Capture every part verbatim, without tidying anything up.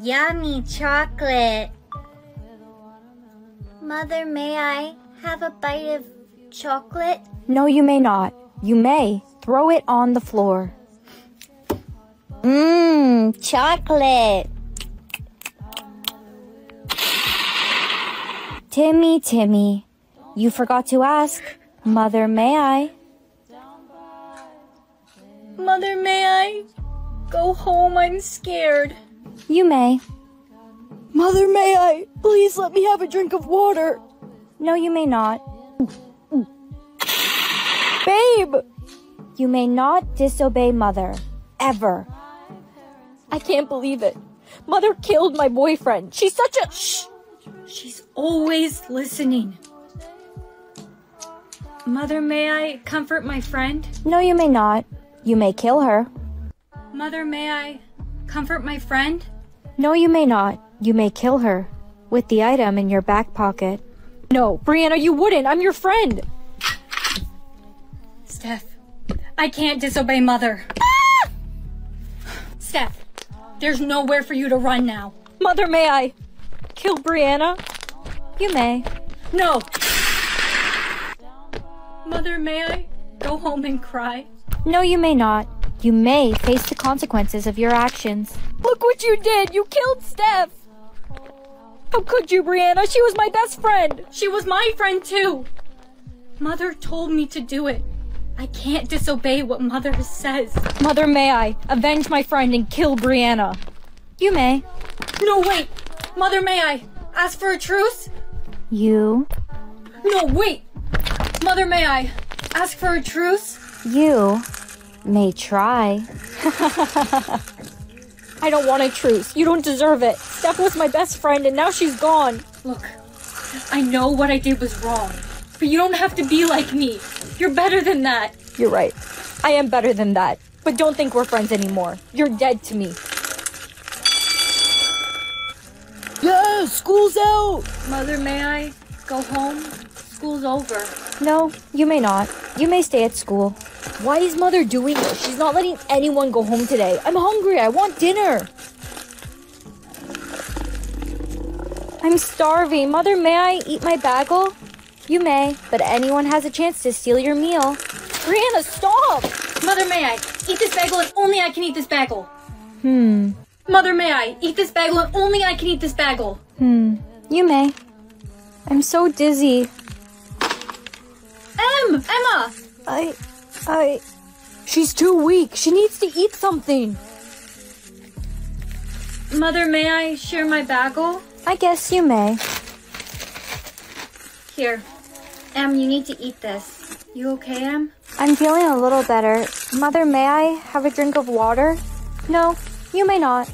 and yummy chocolate. Mother, may I have a bite of chocolate? No, you may not. You may throw it on the floor. Mmm, chocolate. Timmy, Timmy, you forgot to ask. Mother, may I? Mother, may I go home? I'm scared. You may. Mother, may I? Please let me have a drink of water. No, you may not. Ooh, ooh. Babe! You may not disobey Mother. Ever. I can't believe it. Mother killed my boyfriend. She's such a... Shh! She's always listening. Mother, may I comfort my friend? No, you may not. You may kill her. Mother, may I comfort my friend? No, you may not. You may kill her with the item in your back pocket. No, Brianna, you wouldn't. I'm your friend. Steph, I can't disobey Mother. Ah! Steph, there's nowhere for you to run now. Mother, may I kill Brianna? You may. No. Mother, may I go home and cry? No, you may not. You may face the consequences of your actions. Look what you did! You killed Steph! How could you, Brianna? She was my best friend! She was my friend, too! Mother told me to do it. I can't disobey what Mother says. Mother, may I avenge my friend and kill Brianna? You may. No, wait! Mother, may I ask for a truce? You. No, wait! Mother, may I ask for a truce? You may try. I don't want a truce. You don't deserve it. Steph was my best friend and now she's gone. Look, I know what I did was wrong, but you don't have to be like me. You're better than that. You're right. I am better than that, but don't think we're friends anymore. You're dead to me. Yeah, school's out. Mother, may I go home? School's over. No, you may not. You may stay at school. Why is Mother doing this? She's not letting anyone go home today. I'm hungry. I want dinner. I'm starving. Mother, may I eat my bagel? You may, but anyone has a chance to steal your meal. Brianna, stop! Mother, may I eat this bagel and only I can eat this bagel? Hmm. Mother, may I eat this bagel and only I can eat this bagel? Hmm. You may. I'm so dizzy. Em! Emma! I... I... She's too weak. She needs to eat something. Mother, may I share my bagel? I guess you may. Here. Em, you need to eat this. You okay, Em? I'm feeling a little better. Mother, may I have a drink of water? No, you may not.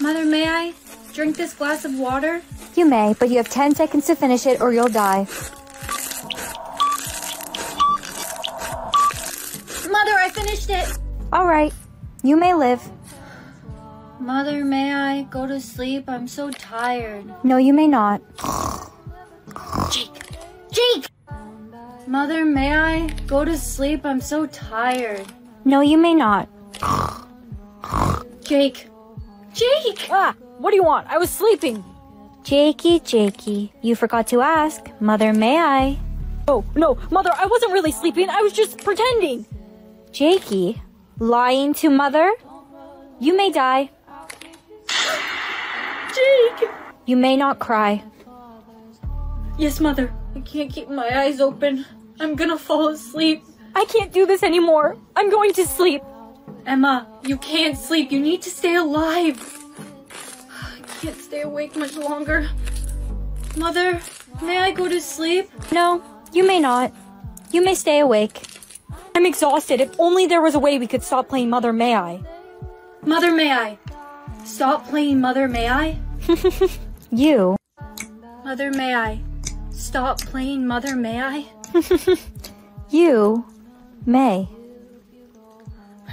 Mother, may I drink this glass of water? You may, but you have ten seconds to finish it or you'll die. Mother, I finished it! Alright, you may live. Mother, may I go to sleep? I'm so tired. No, you may not. Jake! Jake! Mother, may I go to sleep? I'm so tired. No, you may not. Jake! Jake! Ah! What do you want? I was sleeping! Jakey, Jakey, you forgot to ask. Mother, may I? Oh, no, Mother, I wasn't really sleeping. I was just pretending. Jakey, lying to Mother? You may die. Jake! You may not cry. Yes, Mother. I can't keep my eyes open. I'm gonna fall asleep. I can't do this anymore. I'm going to sleep. Emma, you can't sleep. You need to stay alive. I can't stay awake much longer. Mother, may I go to sleep? No, you may not. You may stay awake. I'm exhausted. If only there was a way we could stop playing Mother, may I? Mother, may I? Stop playing Mother, may I? You. Mother, may I? Stop playing Mother, may I? You. May.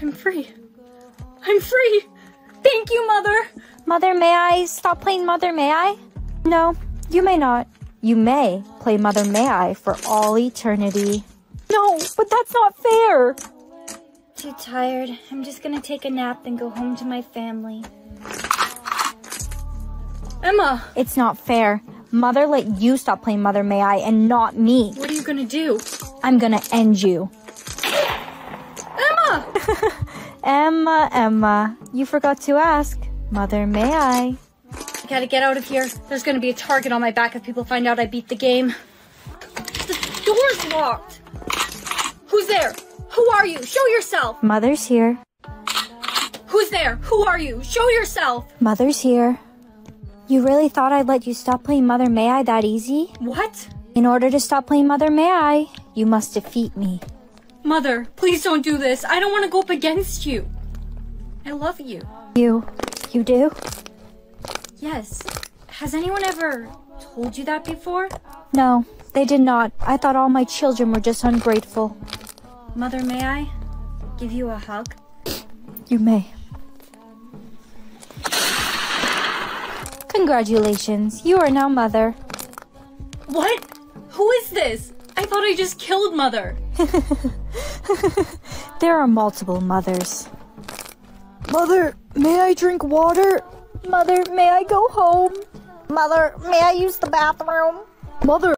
I'm free. I'm free. Thank you, Mother. Mother, may I? Stop playing Mother, may I? No, you may not. You may play Mother, may I for all eternity. No, but that's not fair. Too tired. I'm just gonna take a nap and go home to my family. Emma! It's not fair. Mother let you stop playing Mother May I and not me. What are you gonna do? I'm gonna end you. Emma! Emma, Emma, you forgot to ask. Mother May I? I gotta get out of here. There's gonna be a target on my back if people find out I beat the game. The door's locked! Who's there? Who are you? Show yourself! Mother's here. Who's there? Who are you? Show yourself! Mother's here. You really thought I'd let you stop playing Mother May I that easy? What? In order to stop playing Mother May I, you must defeat me. Mother, please don't do this. I don't want to go up against you. I love you. You... you do? Yes. Has anyone ever told you that before? No, they did not. I thought all my children were just ungrateful. Mother, may I give you a hug? You may. Congratulations, you are now Mother. What? Who is this? I thought I just killed Mother. There are multiple mothers. Mother, may I drink water? Mother, may I go home? Mother, may I use the bathroom? Mother.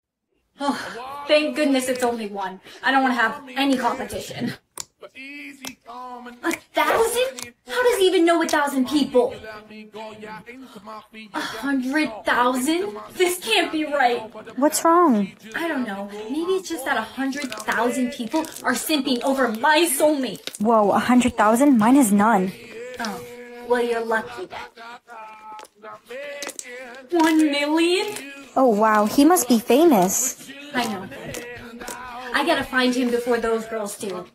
Oh, thank goodness it's only one. I don't want to have any competition. A thousand? How does he even know a thousand people? A hundred thousand? This can't be right. What's wrong? I don't know. Maybe it's just that a hundred thousand people are simping over my soulmate. Whoa, a hundred thousand? Mine has none. Oh, well, you're lucky then. One million? Oh, wow. He must be famous. I know. I gotta find him before those girls do.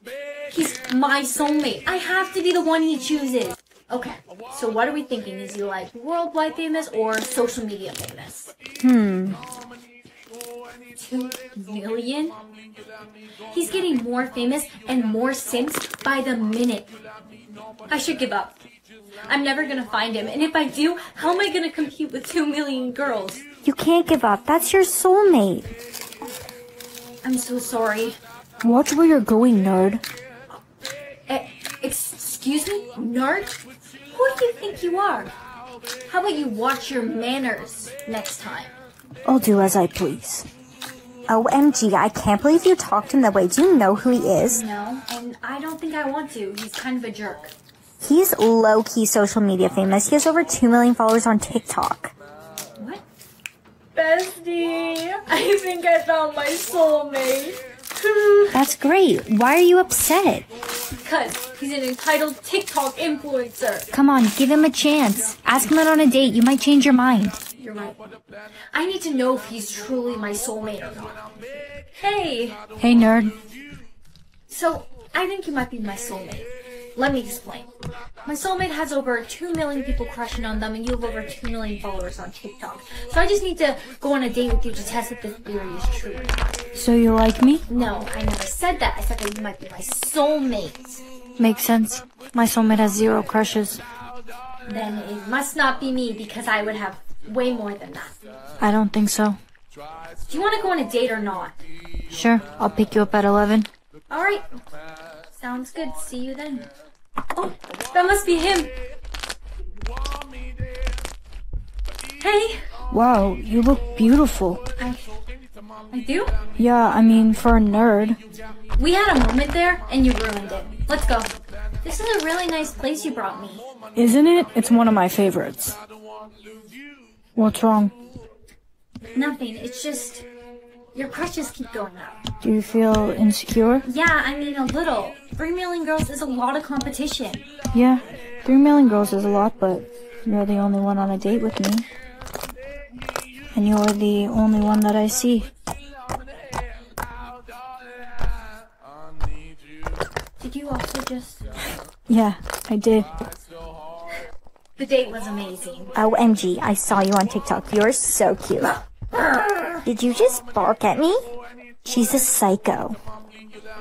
He's my soulmate. I have to be the one he chooses. Okay, so what are we thinking? Is he like worldwide famous or social media famous? Hmm. Two million? He's getting more famous and more simps by the minute. I should give up. I'm never gonna find him, and if I do, how am I gonna compete with two million girls? You can't give up. That's your soulmate. I'm so sorry. Watch where you're going, nerd. E- excuse me, nerd? Who do you think you are? How about you watch your manners next time? I'll do as I please. O M G, I can't believe you talked to him that way. Do you know who he is? No, and I don't think I want to. He's kind of a jerk. He's low-key social media famous. He has over two million followers on TikTok. What? Bestie, I think I found my soulmate. That's great. Why are you upset? Because he's an entitled TikTok influencer. Come on, give him a chance. Ask him out on a date. You might change your mind. You're right. I need to know if he's truly my soulmate or not. Hey. Hey, nerd. So, I think you might be my soulmate. Let me explain. My soulmate has over two million people crushing on them, and you have over two million followers on TikTok. So I just need to go on a date with you to test if this theory is true or not. So you like me? No, I never said that. I said that you might be my soulmate. Makes sense. My soulmate has zero crushes. Then it must not be me, because I would have way more than that. I don't think so. Do you want to go on a date or not? Sure. I'll pick you up at eleven. All right. Sounds good. See you then. Oh, that must be him. Hey. Wow, you look beautiful. I, I do? Yeah, I mean, for a nerd. We had a moment there, and you ruined it. Let's go. This is a really nice place you brought me. Isn't it? It's one of my favorites. What's wrong? Nothing. It's just... your crushes keep going up. Do you feel insecure? Yeah, I mean a little. Three million girls is a lot of competition. Yeah, three million girls is a lot, but you're the only one on a date with me. And you're the only one that I see. Did you also just... Yeah, I did. The date was amazing. O M G, I saw you on TikTok. You're so cute. Did you just bark at me? She's a psycho.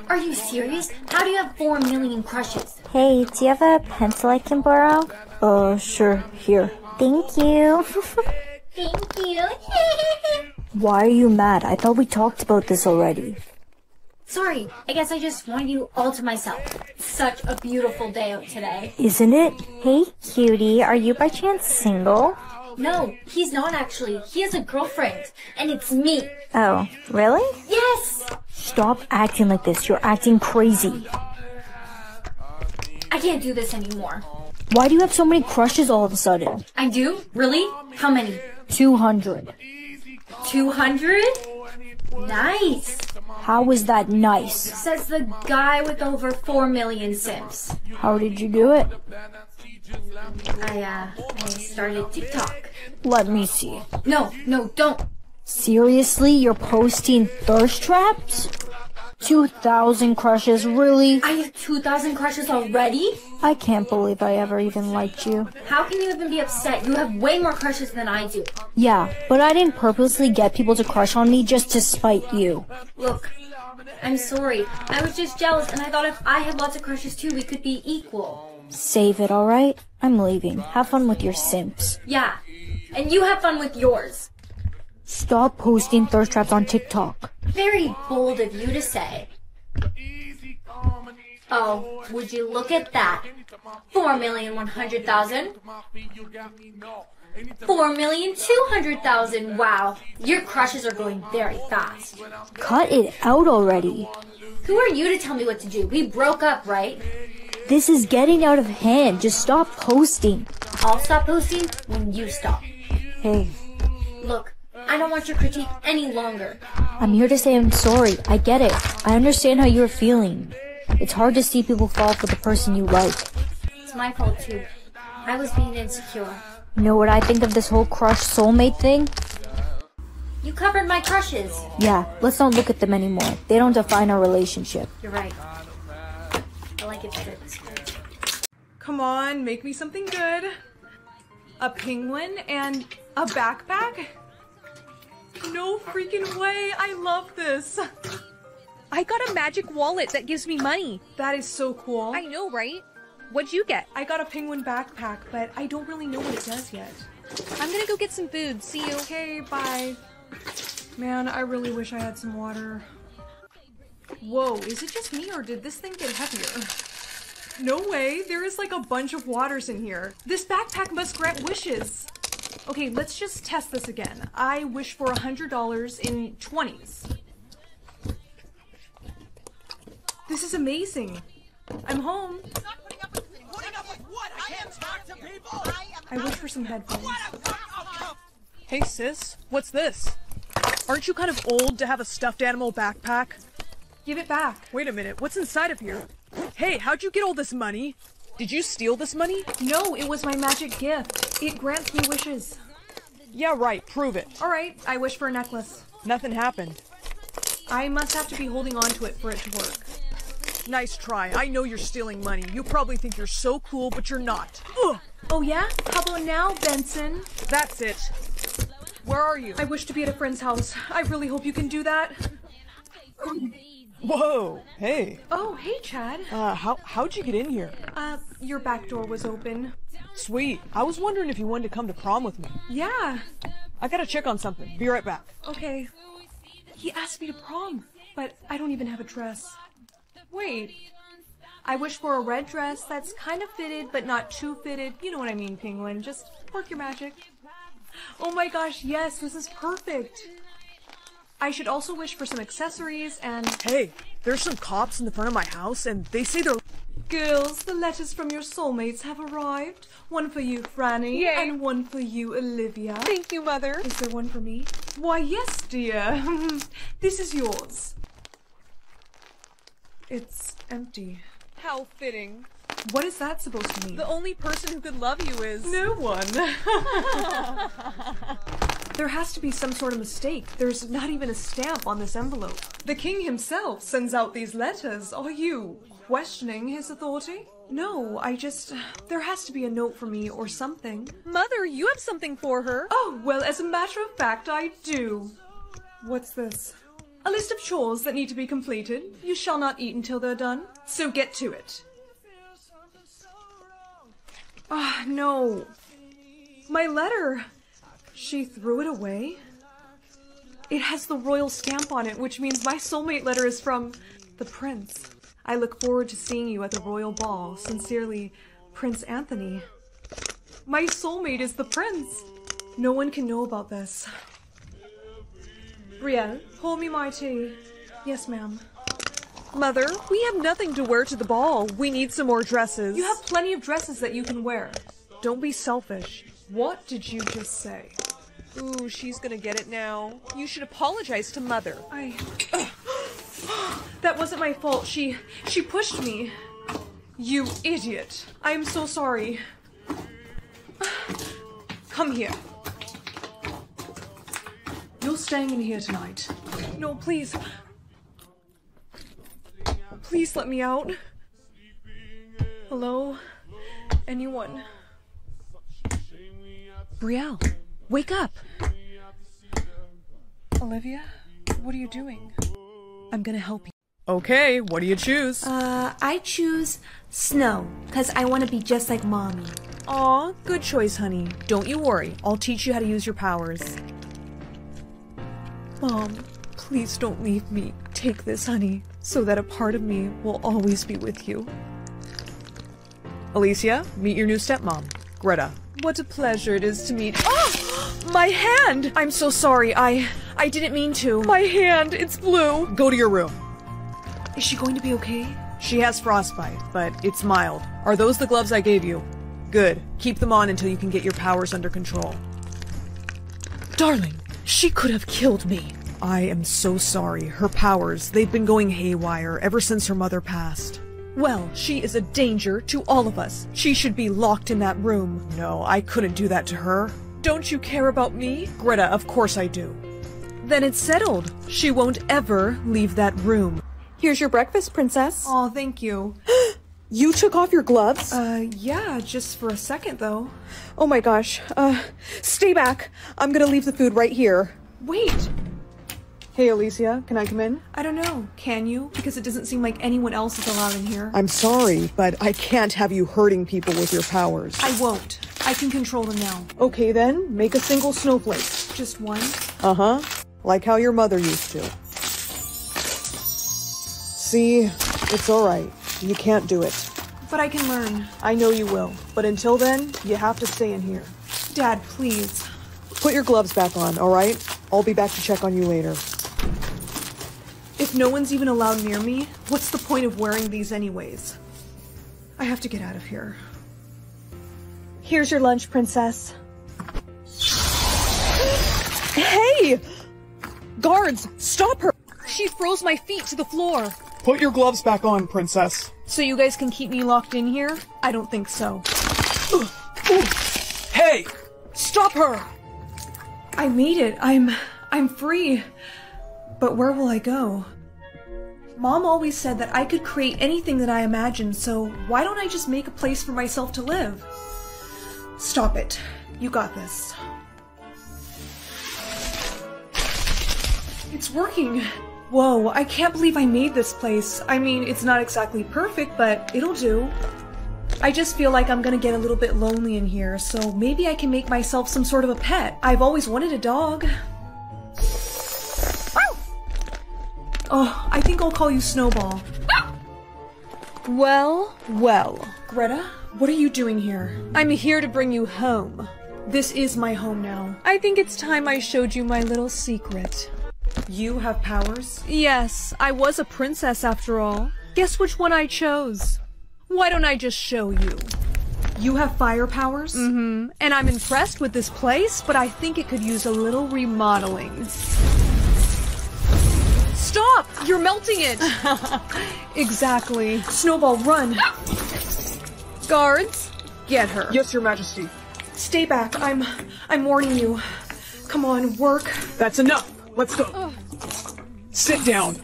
Are you serious? How do you have four million crushes? Hey, do you have a pencil I can borrow? Uh, sure. Here. Thank you. Thank you. Why are you mad? I thought we talked about this already. Sorry, I guess I just wanted you all to myself. Such a beautiful day out today. Isn't it? Hey, cutie, are you by chance single? No, he's not actually. He has a girlfriend, and it's me. Oh, really? Yes! Stop acting like this. You're acting crazy. I can't do this anymore. Why do you have so many crushes all of a sudden? I do? Really? How many? two hundred. two hundred? Nice. How is that nice? Says the guy with over four million simps. How did you do it? I, uh, I started TikTok. Let me see. No, no, don't. Seriously? You're posting thirst traps? two thousand crushes, really? I have two thousand crushes already? I can't believe I ever even liked you. How can you even be upset? You have way more crushes than I do. Yeah, but I didn't purposely get people to crush on me just to spite you. Look, I'm sorry. I was just jealous and I thought if I had lots of crushes too, we could be equal. Save it, alright? I'm leaving. Have fun with your simps. Yeah, and you have fun with yours. Stop posting thirst traps on TikTok. Very bold of you to say. Oh, would you look at that? four million one hundred thousand. four million two hundred thousand. Wow, your crushes are going very fast. Cut it out already. Who are you to tell me what to do? We broke up, right? This is getting out of hand. Just stop posting. I'll stop posting when you stop. Hey. Look. I don't want your critique any longer. I'm here to say I'm sorry. I get it. I understand how you're feeling. It's hard to see people fall for the person you like. It's my fault too. I was being insecure. You know what I think of this whole crush soulmate thing? You covered my crushes. Yeah, let's not look at them anymore. They don't define our relationship. You're right. I like it better this way. Come on, make me something good. A penguin and a backpack? No freaking way! I love this! I got a magic wallet that gives me money. That is so cool. I know, right? What'd you get? I got a penguin backpack, but I don't really know what it does yet. I'm gonna go get some food. See you. Okay, bye. Man, I really wish I had some water. Whoa, is it just me or did this thing get heavier? No way! There is like a bunch of waters in here. This backpack must grant wishes! Okay, let's just test this again. I wish for one hundred dollars in twenties. This is amazing. I'm home. I wish for some headphones. Hey sis, what's this? Aren't you kind of old to have a stuffed animal backpack? Give it back. Wait a minute, what's inside of here? Hey, how'd you get all this money? Did you steal this money? No, it was my magic gift. It grants me wishes. Yeah, right. Prove it. All right, I wish for a necklace. Nothing happened. I must have to be holding on to it for it to work. Nice try. I know you're stealing money. You probably think you're so cool, but you're not. Ugh. Oh yeah? How about now, Benson? That's it. Where are you? I wish to be at a friend's house. I really hope you can do that. Whoa, hey. Oh, hey, Chad. Uh, how, how'd you get in here? Uh, your back door was open. Sweet. I was wondering if you wanted to come to prom with me. Yeah. I gotta check on something. Be right back. Okay. He asked me to prom, but I don't even have a dress. Wait. I wish for a red dress that's kind of fitted, but not too fitted. You know what I mean, Penguin. Just work your magic. Oh my gosh, yes, this is perfect. I should also wish for some accessories and... Hey, there's some cops in the front of my house and they say they're... Girls, the letters from your soulmates have arrived. One for you, Franny. Yay. And one for you, Olivia. Thank you, Mother. Is there one for me? Why, yes, dear. This is yours. It's empty. How fitting. What is that supposed to mean? The only person who could love you is... No one. There has to be some sort of mistake. There's not even a stamp on this envelope. The king himself sends out these letters. Are you questioning his authority? No, I just... There has to be a note for me or something. Mother, you have something for her. Oh, well, as a matter of fact, I do. What's this? A list of chores that need to be completed. You shall not eat until they're done. So get to it. Ah, oh, no. My letter... She threw it away? It has the royal stamp on it, which means my soulmate letter is from the prince. I look forward to seeing you at the royal ball. Sincerely, Prince Anthony. My soulmate is the prince. No one can know about this. Brielle, pour me my tea. Yes, ma'am. Mother, we have nothing to wear to the ball. We need some more dresses. You have plenty of dresses that you can wear. Don't be selfish. What did you just say? Ooh, she's gonna get it now. You should apologize to Mother. I... That wasn't my fault. She... she pushed me. You idiot. I am so sorry. Come here. You're staying in here tonight. No, please. Please let me out. Hello? Anyone? Brielle, wake up! Olivia, what are you doing? I'm gonna help you. Okay, what do you choose? Uh, I choose snow, because I want to be just like Mommy. Aw, good choice, honey. Don't you worry, I'll teach you how to use your powers. Mom, please don't leave me. Take this, honey, so that a part of me will always be with you. Alicia, meet your new stepmom, Greta. What a pleasure it is to meet- Oh! My hand! I'm so sorry, I- I didn't mean to. My hand, it's blue. Go to your room. Is she going to be okay? She has frostbite, but it's mild. Are those the gloves I gave you? Good. Keep them on until you can get your powers under control. Darling, she could have killed me. I am so sorry. Her powers, they've been going haywire ever since her mother passed. Well, she is a danger to all of us. She should be locked in that room. No, I couldn't do that to her. Don't you care about me? Greta, of course I do. Then it's settled. She won't ever leave that room. Here's your breakfast, Princess. Aw, thank you. You took off your gloves? Uh, yeah, just for a second, though. Oh my gosh. Uh, stay back. I'm gonna leave the food right here. Wait! Hey, Alicia, can I come in? I don't know. Can you? Because it doesn't seem like anyone else is allowed in here. I'm sorry, but I can't have you hurting people with your powers. I won't. I can control them now. Okay, then. Make a single snowflake. Just one? Uh-huh. Like how your mother used to. See, it's all right. You can't do it. But I can learn. I know you will. But until then, you have to stay in here. Dad, please. Put your gloves back on, all right? I'll be back to check on you later. If no one's even allowed near me, what's the point of wearing these anyways? I have to get out of here. Here's your lunch, Princess. Hey! Guards, stop her! She froze my feet to the floor. Put your gloves back on, Princess. So you guys can keep me locked in here? I don't think so. Ooh, ooh. Hey! Stop her! I made it. I'm... I'm free. But where will I go? Mom always said that I could create anything that I imagined, so why don't I just make a place for myself to live? Stop it. You got this. It's working. Whoa, I can't believe I made this place. I mean, it's not exactly perfect, but it'll do. I just feel like I'm gonna get a little bit lonely in here, so maybe I can make myself some sort of a pet. I've always wanted a dog. Oh, I think I'll call you Snowball. Well, well. Greta, what are you doing here? I'm here to bring you home. This is my home now. I think it's time I showed you my little secret. You have powers? Yes, I was a princess after all. Guess which one I chose? Why don't I just show you? You have fire powers? Mm-hmm. And I'm impressed with this place, but I think it could use a little remodeling. Stop! You're melting it! Exactly. Snowball, run! Guards, get her. Yes, Your Majesty. Stay back. I'm... I'm warning you. Come on, work. That's enough. Let's go. Ugh. Sit down.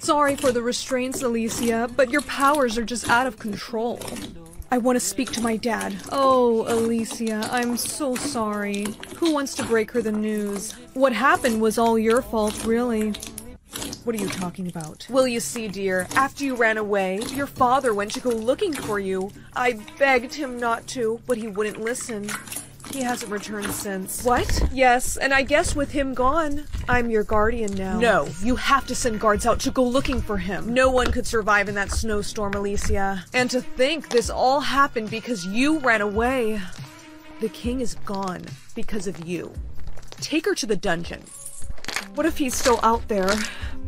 Sorry for the restraints, Alicia, but your powers are just out of control. I want to speak to my dad. Oh, Alicia, I'm so sorry. Who wants to break her the news? What happened was all your fault, really. What are you talking about? Well, you see, dear, after you ran away, your father went to go looking for you. I begged him not to, but he wouldn't listen. He hasn't returned since. What? Yes, and I guess with him gone, I'm your guardian now. No, you have to send guards out to go looking for him. No one could survive in that snowstorm, Alicia. And to think this all happened because you ran away. The king is gone because of you. Take her to the dungeon. What if he's still out there,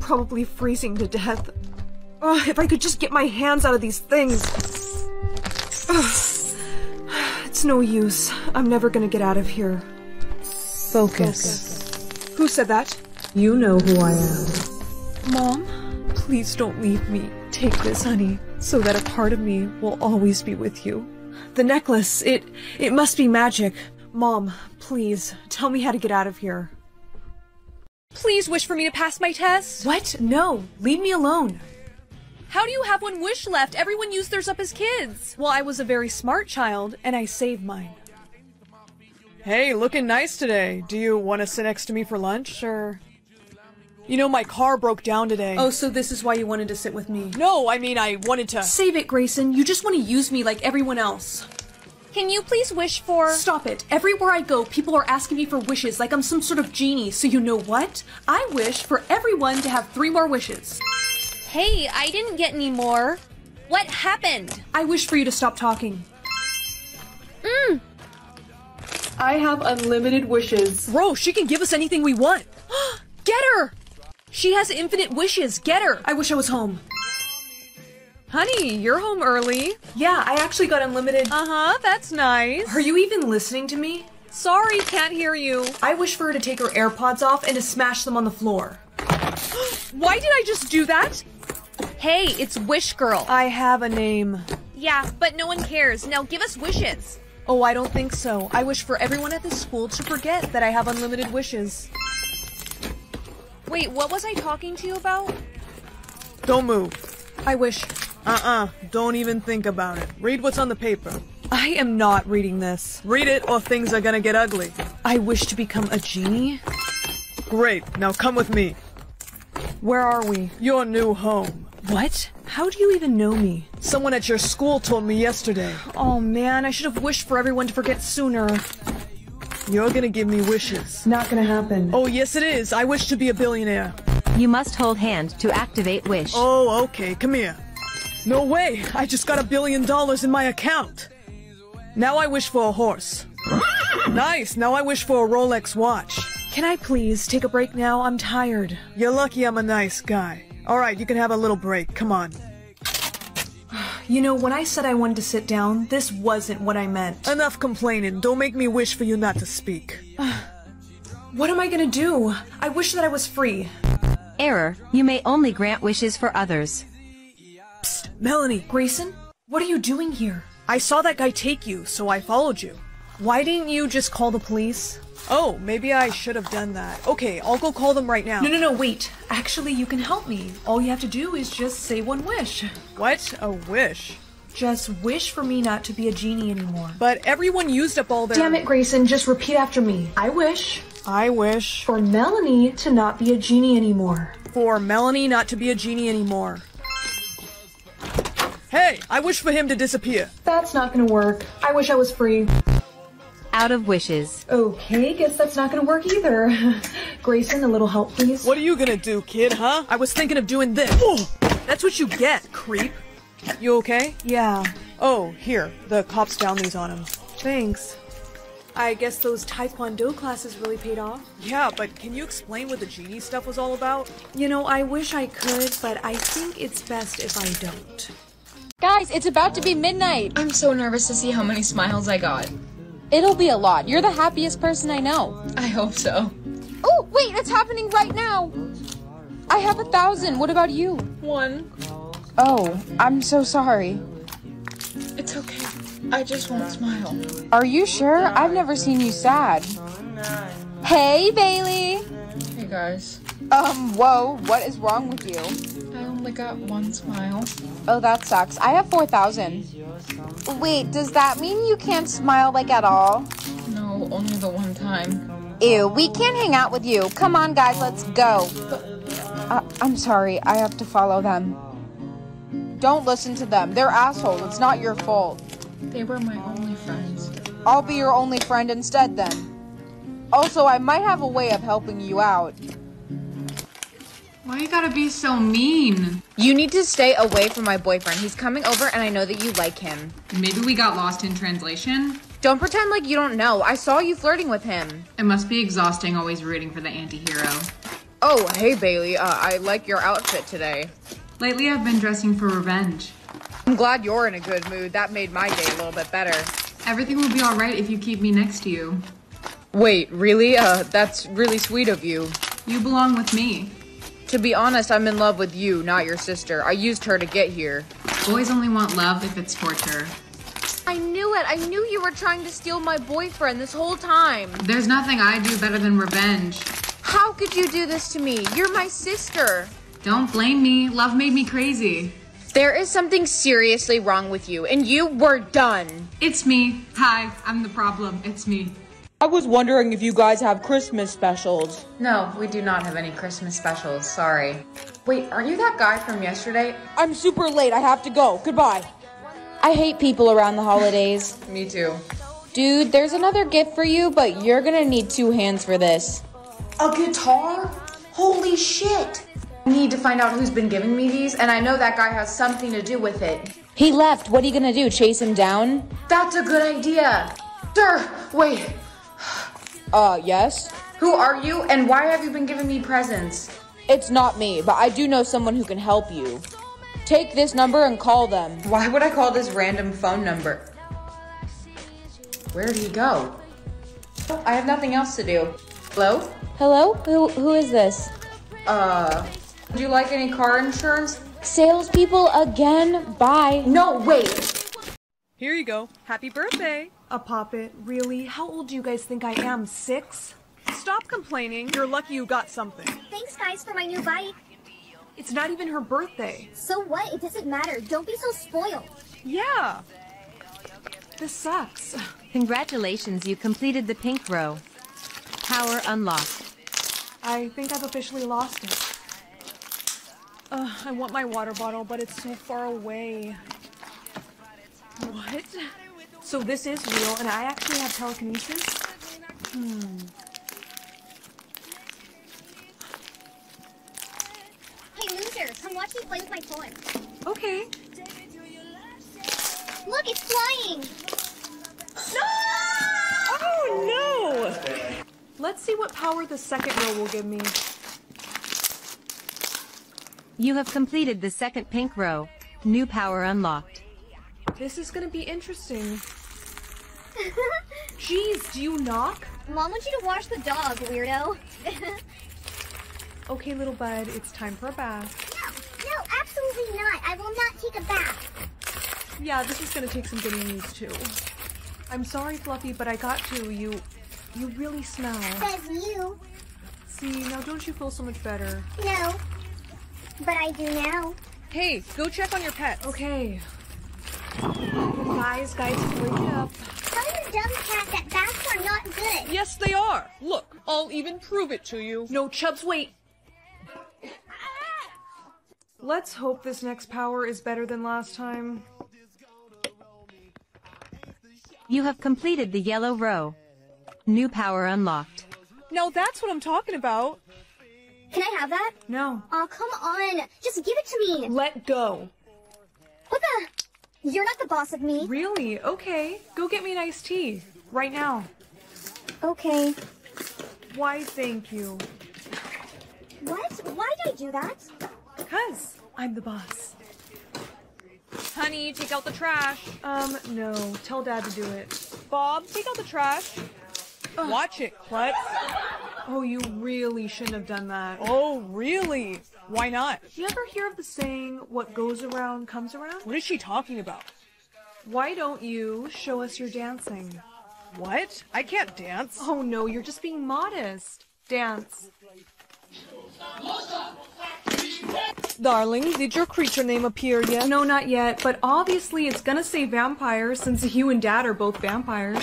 probably freezing to death? Oh, if I could just get my hands out of these things. Oh, it's no use. I'm never gonna get out of here. Focus. Focus. Who said that? You know who I am. Mom, please don't leave me. Take this, honey, so that a part of me will always be with you. The necklace, it, it must be magic. Mom, please, tell me how to get out of here. Please wish for me to pass my test. What? No, leave me alone. How do you have one wish left? Everyone used theirs up as kids. Well, I was a very smart child, and I saved mine. Hey, looking nice today. Do you want to sit next to me for lunch, or...? You know, my car broke down today. Oh, so this is why you wanted to sit with me? No, I mean, I wanted to... Save it, Grayson. You just want to use me like everyone else. Can you please wish for... Stop it. Everywhere I go, people are asking me for wishes like I'm some sort of genie. So you know what? I wish for everyone to have three more wishes. Hey, I didn't get any more. What happened? I wish for you to stop talking. Mm. I have unlimited wishes. Bro, she can give us anything we want. Get her! She has infinite wishes. Get her! I wish I was home. Honey, you're home early. Yeah, I actually got unlimited. Uh-huh, that's nice. Are you even listening to me? Sorry, can't hear you. I wish for her to take her AirPods off and to smash them on the floor. Why did I just do that? Hey, it's Wish Girl. I have a name. Yeah, but no one cares. Now give us wishes. Oh, I don't think so. I wish for everyone at this school to forget that I have unlimited wishes. Wait, what was I talking to you about? Don't move. I wish. Uh-uh. Don't even think about it. Read what's on the paper. I am not reading this. Read it or things are gonna get ugly. I wish to become a genie. Great. Now come with me. Where are we? Your new home. What? How do you even know me? Someone at your school told me yesterday. Oh man, I should have wished for everyone to forget sooner. You're gonna give me wishes. Not gonna happen. Oh, yes it is. I wish to be a billionaire. You must hold hand to activate wish. Oh, okay. Come here. No way. I just got a billion dollars in my account. Now I wish for a horse. Nice. Now I wish for a Rolex watch. Can I please take a break now? I'm tired. You're lucky I'm a nice guy. All right, you can have a little break. Come on. You know, when I said I wanted to sit down, this wasn't what I meant. Enough complaining. Don't make me wish for you not to speak. What am I gonna do? I wish that I was free. Error. You may only grant wishes for others. Psst, Melanie. Grayson, what are you doing here? I saw that guy take you, so I followed you. Why didn't you just call the police? Oh, maybe I should have done that. Okay, I'll go call them right now. No, no, no, wait. Actually, you can help me. All you have to do is just say one wish. What? A wish? Just wish for me not to be a genie anymore. But everyone used up all their- Damn it, Grayson. Just repeat after me. I wish. I wish. For Melanie to not be a genie anymore. For Melanie not to be a genie anymore. Hey, I wish for him to disappear. That's not gonna work. I wish I was free. Out of wishes. Okay, guess that's not gonna work either. Grayson, a little help, please. What are you gonna do, kid, huh? I was thinking of doing this. Ooh, that's what you get, creep. You okay? Yeah. Oh, here. The cops down these on him. Thanks. I guess those Taekwondo classes really paid off. Yeah, but can you explain what the genie stuff was all about? You know, I wish I could, but I think it's best if I don't. Guys, it's about to be midnight. I'm so nervous to see how many smiles I got. It'll be a lot. You're the happiest person I know. I hope so. Oh, wait, it's happening right now. I have a thousand. What about you? One. Oh, I'm so sorry. It's okay. I just won't smile. Are you sure? I've never seen you sad. Hey, Bailey. Hey, guys. Um, whoa, what is wrong with you? I only got one smile. Oh, that sucks. I have four thousand. Wait, does that mean you can't smile, like, at all? No, only the one time. Ew, we can't hang out with you. Come on, guys, let's go. Uh, I'm sorry, I have to follow them. Don't listen to them. They're assholes. It's not your fault. They were my only friends. I'll be your only friend instead, then. Also, I might have a way of helping you out. Why you gotta be so mean? You need to stay away from my boyfriend. He's coming over and I know that you like him. Maybe we got lost in translation? Don't pretend like you don't know. I saw you flirting with him. It must be exhausting always rooting for the anti-hero. Oh, hey, Bailey. Uh, I like your outfit today. Lately, I've been dressing for revenge. I'm glad you're in a good mood. That made my day a little bit better. Everything will be all right if you keep me next to you. Wait, really? Uh, that's really sweet of you. You belong with me. To be honest, I'm in love with you, not your sister. I used her to get here. Boys only want love if it's torture. I knew it. I knew you were trying to steal my boyfriend this whole time. There's nothing I do better than revenge. How could you do this to me? You're my sister. Don't blame me. Love made me crazy. There is something seriously wrong with you, and you were done. It's me. Hi, I'm the problem. It's me. I was wondering if you guys have Christmas specials. No, we do not have any Christmas specials. Sorry. Wait, aren't you that guy from yesterday? I'm super late. I have to go. Goodbye. I hate people around the holidays. Me too. Dude, there's another gift for you, but you're gonna need two hands for this. A guitar? Holy shit! I need to find out who's been giving me these, and I know that guy has something to do with it. He left. What are you gonna do, chase him down? That's a good idea. Sir, wait. Uh, yes? Who are you, and why have you been giving me presents? It's not me, but I do know someone who can help you. Take this number and call them. Why would I call this random phone number? Where'd he go? I have nothing else to do. Hello? Hello? Who, who is this? Uh... Do you like any car insurance? Salespeople again? Bye. No, wait. Here you go. Happy birthday. A poppet, really? How old do you guys think I am? Six? Stop complaining. You're lucky you got something. Thanks, guys, for my new bike. It's not even her birthday. So what? It doesn't matter. Don't be so spoiled. Yeah. This sucks. Congratulations. You completed the pink row. Power unlocked. I think I've officially lost it. Uh, I want my water bottle, but it's so far away. What? So this is real, and I actually have telekinesis? Hmm. Hey, loser, come watch me play with my toy. Okay. Look, it's flying! No! Oh, no! Let's see what power the second row will give me. You have completed the second pink row. New power unlocked. This is gonna be interesting. Jeez, do you knock? Mom wants you to wash the dog, weirdo. Okay, little bud, it's time for a bath. No, no, absolutely not. I will not take a bath. Yeah, this is gonna take some getting used to. I'm sorry, Fluffy, but I got to. You, you really smell. Says you. See, now don't you feel so much better? No. But I do now. Hey, go check on your pet. Okay. Guys, guys, wake up. Tell your dumb cat that baths are not good. Yes, they are. Look, I'll even prove it to you. No, Chubbs, wait. Let's hope this next power is better than last time. You have completed the yellow row. New power unlocked. Now that's what I'm talking about. Can I have that? No. Oh, come on. Just give it to me. Let go. What the? You're not the boss of me. Really? Okay. Go get me an iced tea. Right now. Okay. Why, thank you. What? Why did I do that? Because I'm the boss. Honey, take out the trash. Um, no. Tell Dad to do it. Bob, take out the trash. Ugh. Watch it, klutz. Oh, you really shouldn't have done that. Oh, really? Why not? You ever hear of the saying, what goes around comes around? What is she talking about? Why don't you show us your dancing? What? I can't dance. Oh, no, you're just being modest. Dance. Darling, did your creature name appear yet? No, not yet, but obviously it's gonna say vampire since you and Dad are both vampires.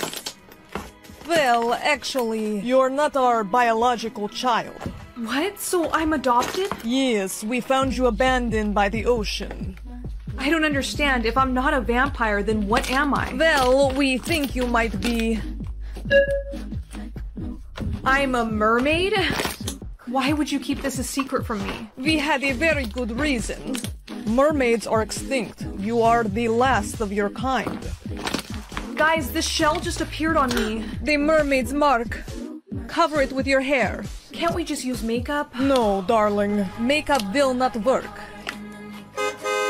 Well, actually, you're not our biological child. What? So I'm adopted? Yes, we found you abandoned by the ocean. I don't understand. If I'm not a vampire, then what am I? Well, we think you might be... I'm a mermaid? Why would you keep this a secret from me? We had a very good reason. Mermaids are extinct. You are the last of your kind. Guys, this shell just appeared on me. The mermaid's mark. Cover it with your hair. Can't we just use makeup? No, darling. Makeup will not work.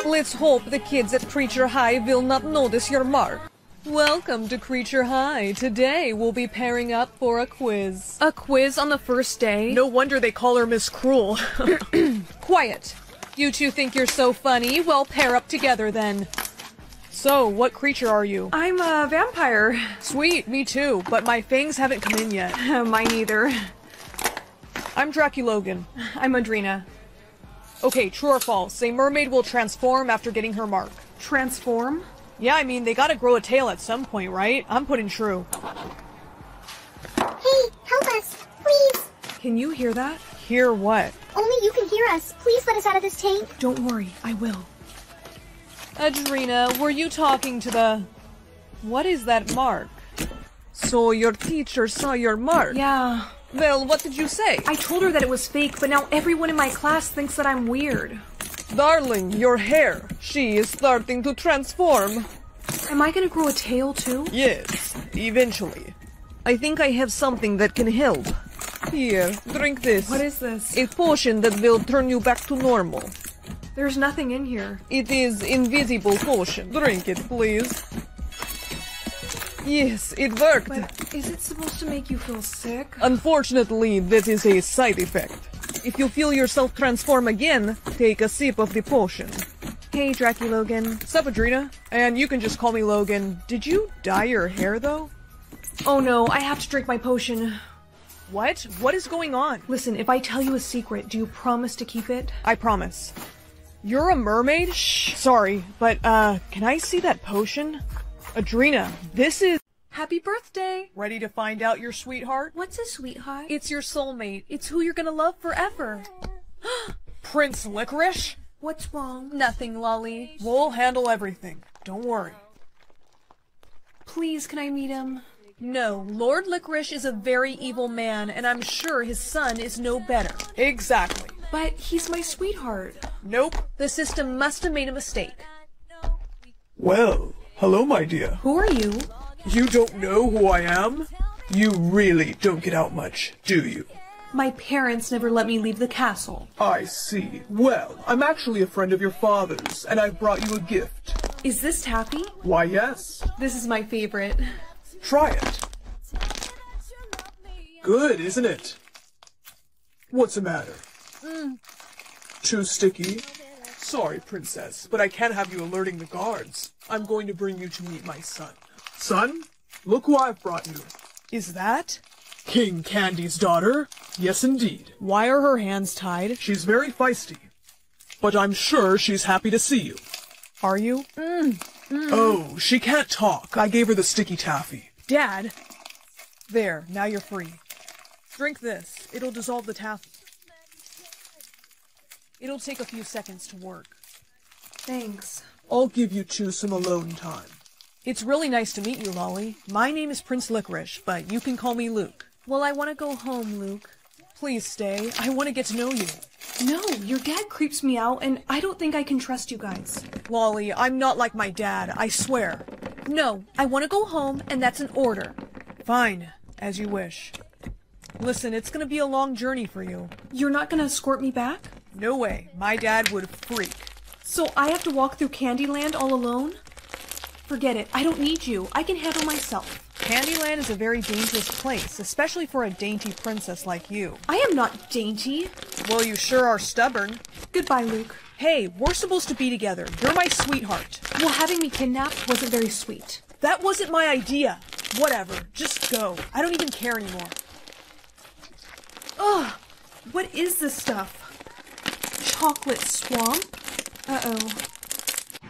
Let's hope the kids at Creature High will not notice your mark. Welcome to Creature High. Today we'll be pairing up for a quiz. A quiz on the first day? No wonder they call her Miss Cruel. Quiet. You two think you're so funny? Well, pair up together then. So, what creature are you? I'm a vampire. Sweet, me too, but my fangs haven't come in yet. Mine either. I'm Draculogan. I'm Adrena. Okay, true or false, a mermaid will transform after getting her mark. Transform? Yeah, I mean, they gotta grow a tail at some point, right? I'm putting true. Hey, help us, please! Can you hear that? Hear what? Only you can hear us. Please let us out of this tank. Don't worry, I will. Adrena, were you talking to the... What is that mark? So your teacher saw your mark? Yeah. Well, what did you say? I told her that it was fake, but now everyone in my class thinks that I'm weird. Darling, your hair. She is starting to transform. Am I gonna grow a tail too? Yes, eventually. I think I have something that can help. Here, drink this. What is this? A potion that will turn you back to normal. There's nothing in here. It is invisible potion. Drink it, please. Yes, it worked. But is it supposed to make you feel sick? Unfortunately, that is a side effect. If you feel yourself transform again, take a sip of the potion. Hey, Draculogan. Sup, Adrena? And you can just call me Logan. Did you dye your hair, though? Oh no, I have to drink my potion. What? What is going on? Listen, if I tell you a secret, do you promise to keep it? I promise. You're a mermaid? Shh. Sorry, but, uh, can I see that potion? Adrena, this is- Happy birthday! Ready to find out your sweetheart? What's a sweetheart? It's your soulmate. It's who you're gonna love forever. Prince Licorice? What's wrong? Nothing, Lolly. We'll handle everything. Don't worry. Please, can I meet him? No, Lord Licorice is a very evil man, and I'm sure his son is no better. Exactly. But he's my sweetheart. Nope. The system must have made a mistake. Well, hello, my dear. Who are you? You don't know who I am? You really don't get out much, do you? My parents never let me leave the castle. I see. Well, I'm actually a friend of your father's, and I've brought you a gift. Is this taffy? Why, yes. This is my favorite. Try it. Good, isn't it? What's the matter? Mm. Too sticky? Sorry, princess, but I can't have you alerting the guards. I'm going to bring you to meet my son. Son, look who I've brought you. Is that? King Candy's daughter? Yes, indeed. Why are her hands tied? She's very feisty, but I'm sure she's happy to see you. Are you? Mm. Mm. Oh, she can't talk. I gave her the sticky taffy. Dad? There, now you're free. Drink this. It'll dissolve the taffy. It'll take a few seconds to work. Thanks. I'll give you two some alone time. It's really nice to meet you, Lolly. My name is Prince Licorice, but you can call me Luke. Well, I want to go home, Luke. Please stay. I want to get to know you. No, your dad creeps me out, and I don't think I can trust you guys. Lolly, I'm not like my dad, I swear. No, I want to go home, and that's an order. Fine, as you wish. Listen, it's going to be a long journey for you. You're not going to escort me back? No way. My dad would freak. So I have to walk through Candyland all alone? Forget it. I don't need you. I can handle myself. Candyland is a very dangerous place, especially for a dainty princess like you. I am not dainty. Well, you sure are stubborn. Goodbye, Luke. Hey, we're supposed to be together. You're my sweetheart. Well, having me kidnapped wasn't very sweet. That wasn't my idea. Whatever. Just go. I don't even care anymore. Ugh. What is this stuff? Chocolate swamp? Uh-oh.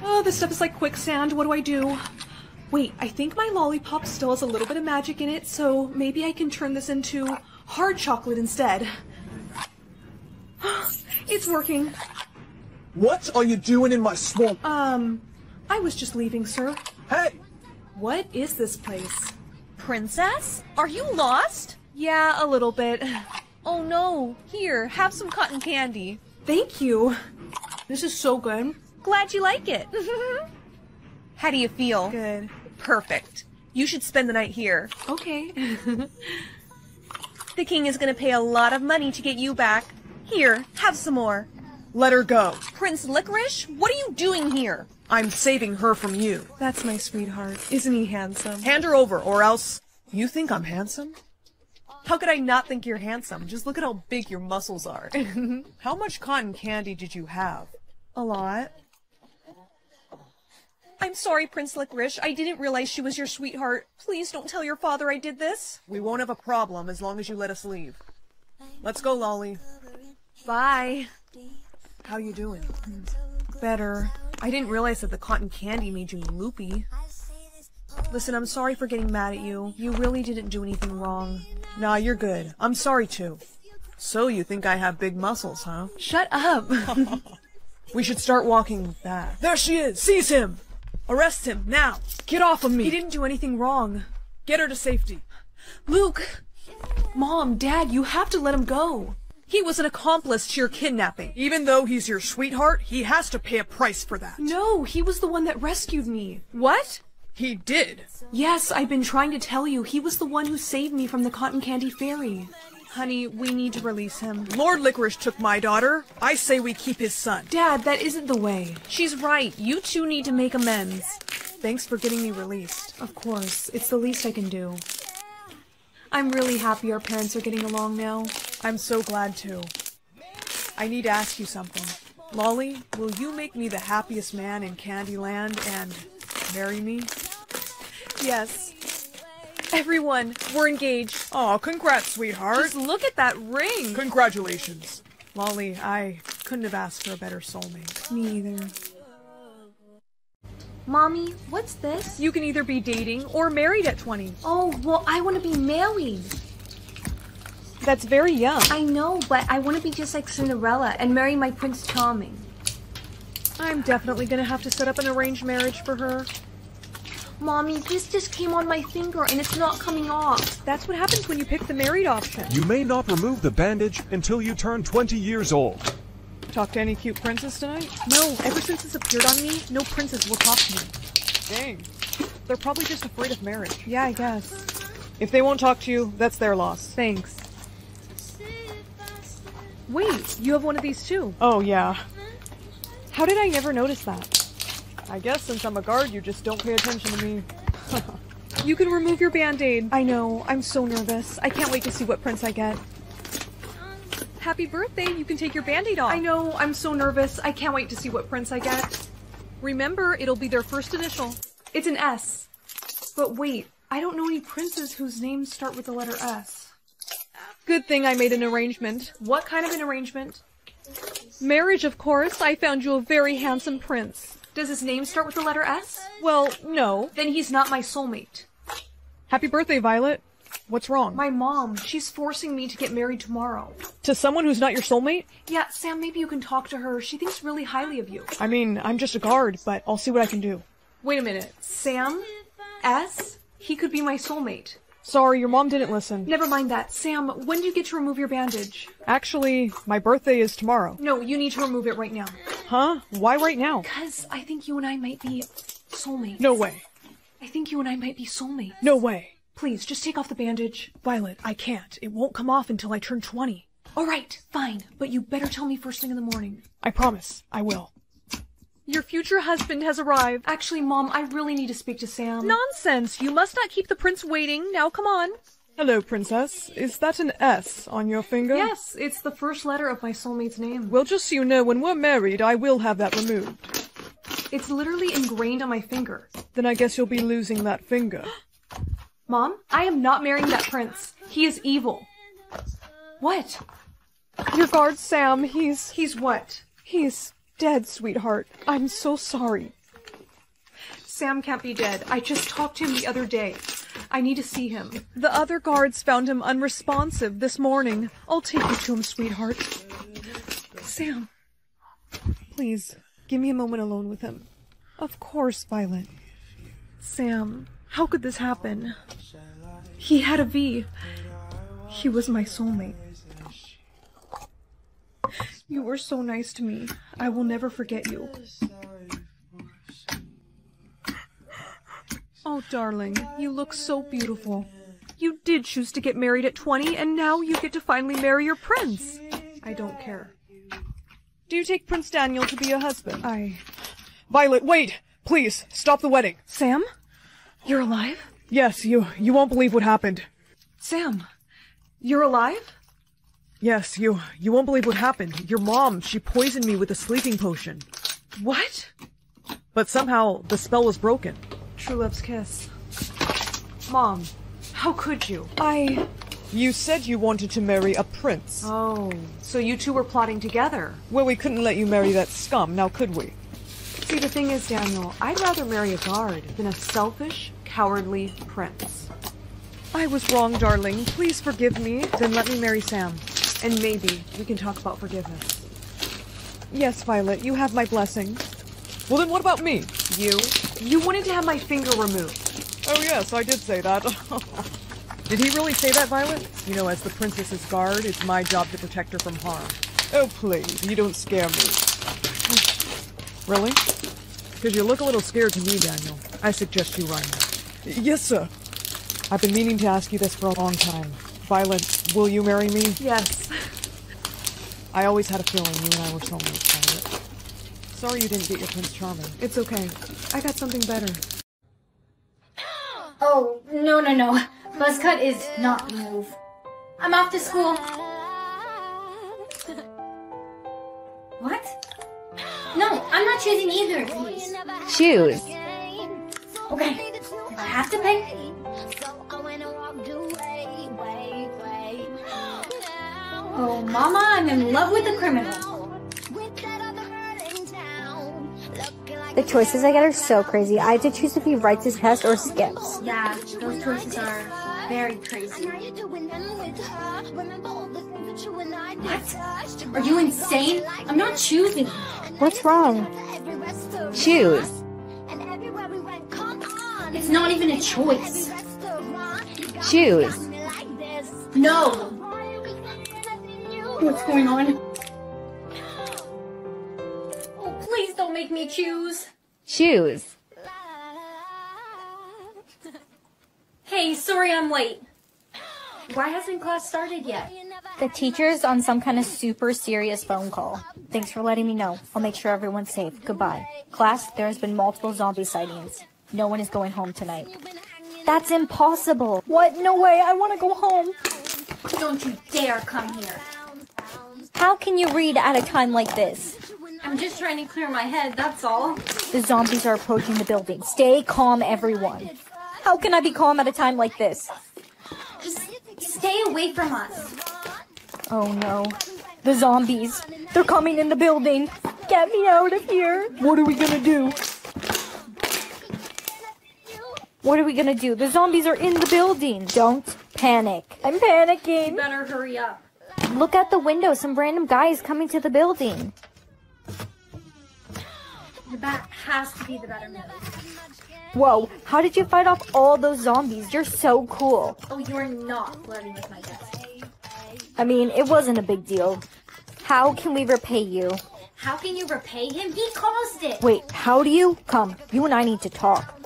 Oh, this stuff is like quicksand. What do I do? Wait, I think my lollipop still has a little bit of magic in it, so maybe I can turn this into hard chocolate instead. It's working. What are you doing in my swamp? Um, I was just leaving, sir. Hey! What is this place? Princess? Are you lost? Yeah, a little bit. Oh no. Here, have some cotton candy. Thank you. This is so good. Glad you like it. How do you feel? Good. Perfect. You should spend the night here. Okay. The king is going to pay a lot of money to get you back. Here, have some more. Let her go. Prince Licorice, what are you doing here? I'm saving her from you. That's my sweetheart. Isn't he handsome? Hand her over, or else... You think I'm handsome? How could I not think you're handsome? Just look at how big your muscles are. How much cotton candy did you have? A lot. I'm sorry, Prince Licorice. I didn't realize she was your sweetheart. Please don't tell your father I did this. We won't have a problem as long as you let us leave. Let's go, Lolly. Bye. How you doing? Better. I didn't realize that the cotton candy made you loopy. Listen, I'm sorry for getting mad at you. You really didn't do anything wrong. Nah, you're good. I'm sorry, too. So you think I have big muscles, huh? Shut up! We should start walking back. There she is! Seize him! Arrest him, now! Get off of me! He didn't do anything wrong. Get her to safety. Luke! Mom, Dad, you have to let him go. He was an accomplice to your kidnapping. Even though he's your sweetheart, he has to pay a price for that. No, he was the one that rescued me. What? He did. Yes, I've been trying to tell you. He was the one who saved me from the cotton candy fairy. Honey, we need to release him. Lord Licorice took my daughter. I say we keep his son. Dad, that isn't the way. She's right. You two need to make amends. Thanks for getting me released. Of course. It's the least I can do. I'm really happy our parents are getting along now. I'm so glad, too. I need to ask you something. Lolly, will you make me the happiest man in Candyland and... marry me? Yes. Everyone, we're engaged. Aw, congrats, sweetheart. Just look at that ring. Congratulations. Lolly, I couldn't have asked for a better soulmate. Me either. Mommy, what's this? You can either be dating or married at twenty. Oh, well, I want to be married. That's very young. I know, but I want to be just like Cinderella and marry my Prince Charming. I'm definitely gonna have to set up an arranged marriage for her. Mommy, this just came on my finger and it's not coming off. That's what happens when you pick the married option. You may not remove the bandage until you turn twenty years old. Talk to any cute princess tonight? No, ever since this appeared on me, no princess will talk to me. Dang. They're probably just afraid of marriage. Yeah, I guess. If they won't talk to you, that's their loss. Thanks. Wait, you have one of these too. Oh, yeah. How did I never notice that? I guess since I'm a guard, you just don't pay attention to me. You can remove your band-aid. I know. I'm so nervous. I can't wait to see what prints I get. Happy birthday. You can take your band-aid off. I know. I'm so nervous. I can't wait to see what prints I get. Remember, it'll be their first initial. It's an S. But wait, I don't know any princes whose names start with the letter S. Good thing I made an arrangement. What kind of an arrangement? Marriage, of course. I found you a very handsome prince. Does his name start with the letter S? Well, no. Then he's not my soulmate. Happy birthday, Violet. What's wrong? My mom. She's forcing me to get married tomorrow. To someone who's not your soulmate? Yeah, Sam, maybe you can talk to her. She thinks really highly of you. I mean, I'm just a guard, but I'll see what I can do. Wait a minute. Sam? S? He could be my soulmate. Sorry, your mom didn't listen. Never mind that. Sam, when do you get to remove your bandage? Actually, my birthday is tomorrow. No, you need to remove it right now. Huh? Why right now? Because I think you and I might be soulmates. No way. I think you and I might be soulmates. No way. Please, just take off the bandage. Violet, I can't. It won't come off until I turn twenty. All right, fine. But you better tell me first thing in the morning. I promise. I will. Your future husband has arrived. Actually, Mom, I really need to speak to Sam. Nonsense! You must not keep the prince waiting. Now, come on. Hello, Princess. Is that an S on your finger? Yes, it's the first letter of my soulmate's name. Well, just so you know, when we're married, I will have that removed. It's literally ingrained on my finger. Then I guess you'll be losing that finger. Mom, I am not marrying that prince. He is evil. What? Your guard, Sam, he's... He's what? He's... dead, sweetheart. I'm so sorry. Sam can't be dead. I just talked to him the other day. I need to see him. The other guards found him unresponsive this morning. I'll take you to him, sweetheart. Sam, please, give me a moment alone with him. Of course, Violet. Sam, how could this happen? He had a V. He was my soulmate. You were so nice to me. I will never forget you. Oh, darling, you look so beautiful. You did choose to get married at twenty, and now you get to finally marry your prince. I don't care. Do you take Prince Daniel to be your husband? I... Violet, wait! Please, stop the wedding. Sam? You're alive? Yes, you... you won't believe what happened. Sam, you're alive? Yes, you... you won't believe what happened. Your mom, she poisoned me with a sleeping potion. What? But somehow, the spell was broken. True love's kiss. Mom, how could you? I... You said you wanted to marry a prince. Oh, so you two were plotting together. Well, we couldn't let you marry that scum, now could we? See, the thing is, Daniel, I'd rather marry a guard than a selfish, cowardly prince. I was wrong, darling. Please forgive me. Then let me marry Sam. And maybe we can talk about forgiveness. Yes, Violet, you have my blessing. Well, then what about me? You? You wanted to have my finger removed. Oh, yes, I did say that. Did he really say that, Violet? You know, as the princess's guard, it's my job to protect her from harm. Oh, please, you don't scare me. Really? Because you look a little scared to me, Daniel. I suggest you run. Yes, sir. I've been meaning to ask you this for a long time. Violet, will you marry me? Yes. I always had a feeling you and I were soulmates, Violet. Sorry you didn't get your Prince Charming. It's okay. I got something better. Oh, no, no, no. Buzzcut is not the move. I'm off to school. What? No, I'm not choosing either of these. Choose. Okay. Do I have to pick? Oh, Mama, I'm in love with a criminal. The choices I get are so crazy. I have to choose if he writes his test or skips. Yeah, those choices are very crazy. What? Are you insane? I'm not choosing. What's wrong? Choose. It's not even a choice. Choose. No. What's going on? Oh, please don't make me choose. Choose. Hey, sorry I'm late. Why hasn't class started yet? The teacher's on some kind of super serious phone call. Thanks for letting me know. I'll make sure everyone's safe. Goodbye. Class, there has been multiple zombie sightings. No one is going home tonight. That's impossible. What? No way. I want to go home. Don't you dare come here. How can you read at a time like this? I'm just trying to clear my head, that's all. The zombies are approaching the building. Stay calm, everyone. How can I be calm at a time like this? Just stay away from us. Oh no. The zombies. They're coming in the building. Get me out of here. What are we gonna do? What are we gonna do? The zombies are in the building. Don't panic. I'm panicking. You better hurry up. Look out the window. Some random guy is coming to the building. The bat has to be the better move. Whoa, how did you fight off all those zombies? You're so cool. Oh, you're not flirting with my best. I mean, it wasn't a big deal. How can we repay you? How can you repay him? He caused it. Wait, how do you? Come, you and I need to talk.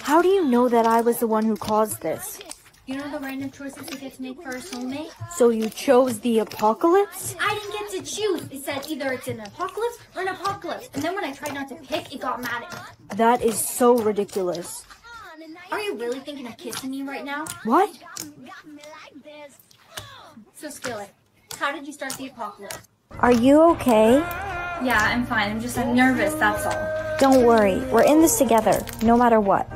How do you know that I was the one who caused this? You know the random choices we get to make for our soulmate? So you chose the apocalypse? I didn't get to choose. It said either it's an apocalypse or an apocalypse. And then when I tried not to pick, it got mad at me. That is so ridiculous. Are you really thinking of kissing me right now? What? So, Skillet, how did you start the apocalypse? Are you okay? Yeah, I'm fine. I'm just I'm nervous, that's all. Don't worry. We're in this together, no matter what.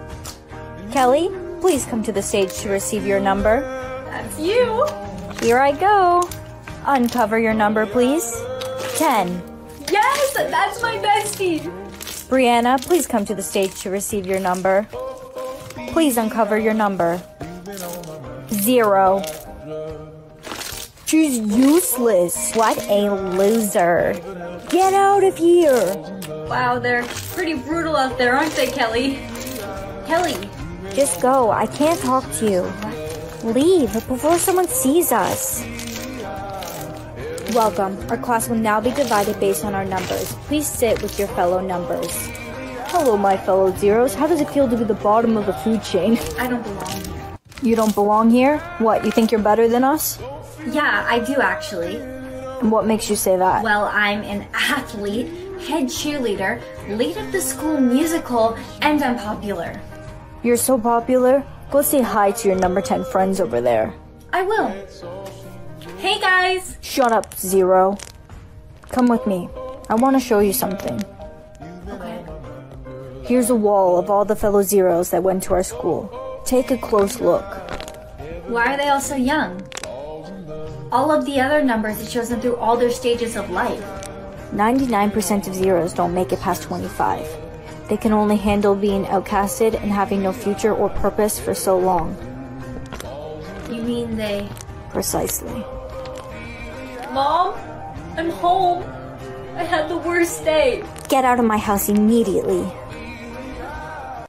Kelly, please come to the stage to receive your number. That's you. Here I go. Uncover your number, please. ten. Yes, that's my bestie. Brianna, please come to the stage to receive your number. Please uncover your number. zero. She's useless. What a loser. Get out of here. Wow, they're pretty brutal out there, aren't they, Kelly? Kelly. Just go. I can't talk to you. Leave before someone sees us. Welcome. Our class will now be divided based on our numbers. Please sit with your fellow numbers. Hello, my fellow zeros. How does it feel to be the bottom of the food chain? I don't belong here. You don't belong here? What, you think you're better than us? Yeah, I do actually. And what makes you say that? Well, I'm an athlete, head cheerleader, lead of the school musical, and I'm popular. You're so popular? Go say hi to your number ten friends over there. I will. Hey guys! Shut up, Zero. Come with me. I want to show you something. Okay. Here's a wall of all the fellow Zeros that went to our school. Take a close look. Why are they all so young? All of the other numbers, it shows them through all their stages of life. ninety-nine percent of Zeros don't make it past twenty-five. They can only handle being outcasted and having no future or purpose for so long. You mean they... Precisely. Mom, I'm home. I had the worst day. Get out of my house immediately.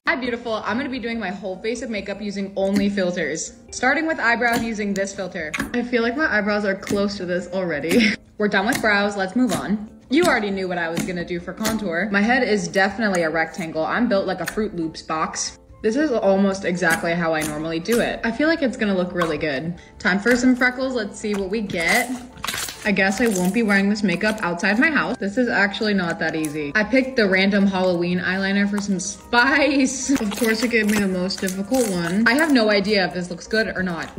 Hi beautiful, I'm gonna be doing my whole face of makeup using only filters. Starting with eyebrows using this filter. I feel like my eyebrows are close to this already. We're done with brows, let's move on. You already knew what I was gonna do for contour. My head is definitely a rectangle. I'm built like a Fruit Loops box. This is almost exactly how I normally do it. I feel like it's gonna look really good. Time for some freckles, let's see what we get. I guess I won't be wearing this makeup outside my house. This is actually not that easy. I picked the random Halloween eyeliner for some spice. Of course it gave me the most difficult one. I have no idea if this looks good or not.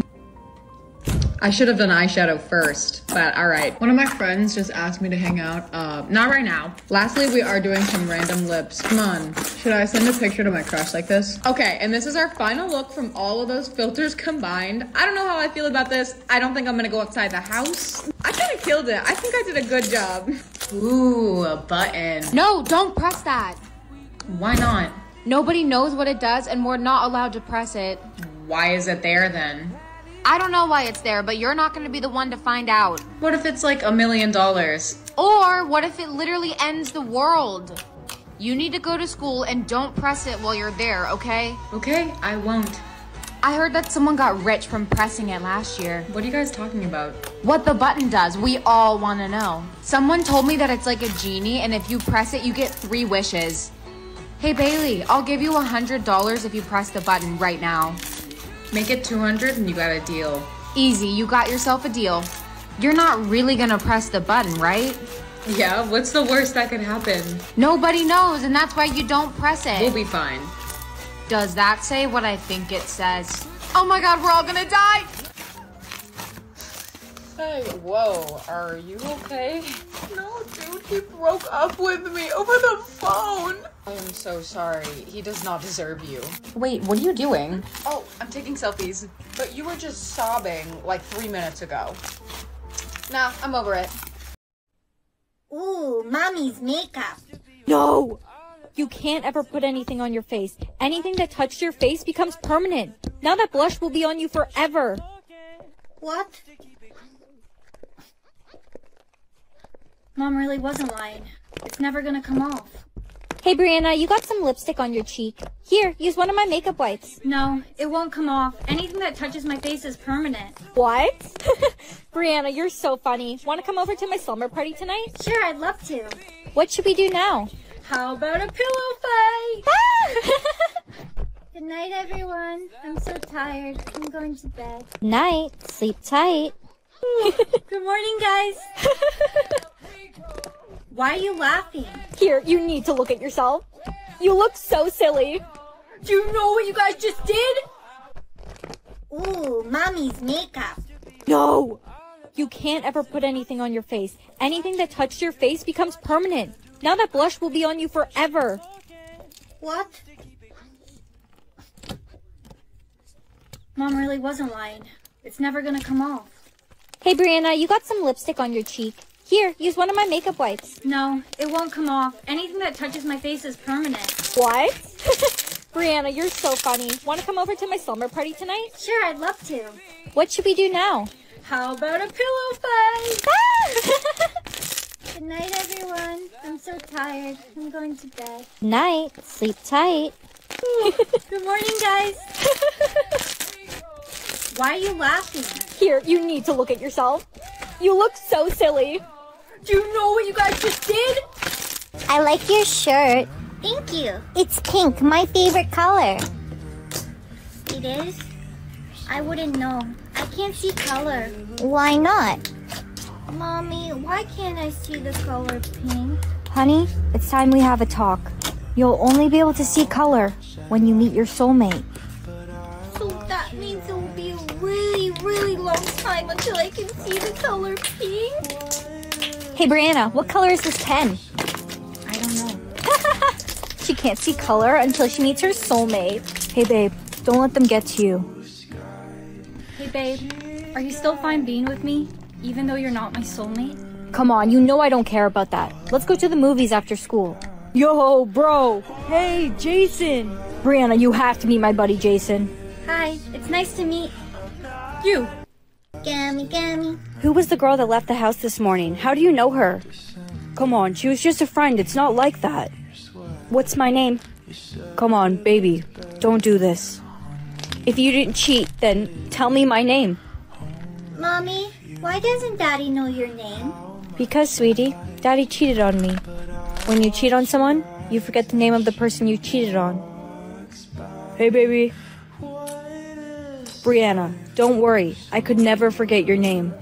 I should have done eyeshadow first, but all right. One of my friends just asked me to hang out. Uh, not right now. Lastly, we are doing some random lips. Come on. Should I send a picture to my crush like this? Okay, and this is our final look from all of those filters combined. I don't know how I feel about this. I don't think I'm gonna go outside the house. I kind of killed it. I think I did a good job. Ooh, a button. No, don't press that. Why not? Nobody knows what it does and we're not allowed to press it. Why is it there then? I don't know why it's there, but you're not going to be the one to find out. What if it's like a million dollars? Or what if it literally ends the world? You need to go to school and don't press it while you're there, okay? Okay, I won't. I heard that someone got rich from pressing it last year. What are you guys talking about? What the button does, we all want to know. Someone told me that it's like a genie, and if you press it, you get three wishes. Hey, Bailey, I'll give you one hundred dollars if you press the button right now. Make it two hundred and you got a deal. Easy, you got yourself a deal. You're not really gonna press the button, right? Yeah, what's the worst that could happen? Nobody knows, and that's why you don't press it. We'll be fine. Does that say what I think it says? Oh my God, we're all gonna die! Hey, whoa, are you okay? No, dude, he broke up with me over the phone. I am so sorry. He does not deserve you. Wait, what are you doing? Oh, I'm taking selfies. But you were just sobbing like three minutes ago. Nah, I'm over it. Ooh, mommy's makeup. No! You can't ever put anything on your face. Anything that touched your face becomes permanent. Now that blush will be on you forever. What? Mom really wasn't lying. It's never gonna come off. Hey, Brianna, you got some lipstick on your cheek. Here, use one of my makeup wipes. No, it won't come off. Anything that touches my face is permanent. What? Brianna, you're so funny. Want to come over to my slumber party tonight? Sure, I'd love to. What should we do now? How about a pillow fight? Good night, everyone. I'm so tired. I'm going to bed. Night. Sleep tight. Good morning, guys. Why are you laughing? Here, you need to look at yourself. You look so silly. Do you know what you guys just did? Ooh, mommy's makeup. No! You can't ever put anything on your face. Anything that touched your face becomes permanent. Now that blush will be on you forever. What? Mom really wasn't lying. It's never gonna come off. Hey, Brianna, you got some lipstick on your cheek. Here, use one of my makeup wipes. No, it won't come off. Anything that touches my face is permanent. What? Brianna, you're so funny. Want to come over to my slumber party tonight? Sure, I'd love to. What should we do now? How about a pillow fight? Good night, everyone. I'm so tired. I'm going to bed. Night. Sleep tight. Good morning, guys. Why are you laughing? Here, you need to look at yourself. You look so silly. Do you know what you guys just did? I like your shirt. Thank you. It's pink, my favorite color. It is? I wouldn't know. I can't see color. Why not? Mommy, why can't I see the color pink? Honey, it's time we have a talk. You'll only be able to see color when you meet your soulmate. So that means it will be a really, really long time until I can see the color pink? Hey, Brianna, what color is this pen? I don't know. She can't see color until she meets her soulmate. Hey, babe, don't let them get to you. Hey, babe, are you still fine being with me, even though you're not my soulmate? Come on, you know I don't care about that. Let's go to the movies after school. Yo, bro. Hey, Jason. Brianna, you have to meet my buddy Jason. Hi, it's nice to meet you. Gammy, gammy. Who was the girl that left the house this morning? How do you know her? Come on, she was just a friend. It's not like that. What's my name? Come on, baby. Don't do this. If you didn't cheat, then tell me my name. Mommy, why doesn't Daddy know your name? Because, sweetie, Daddy cheated on me. When you cheat on someone, you forget the name of the person you cheated on. Hey, baby. Brianna, don't worry. I could never forget your name.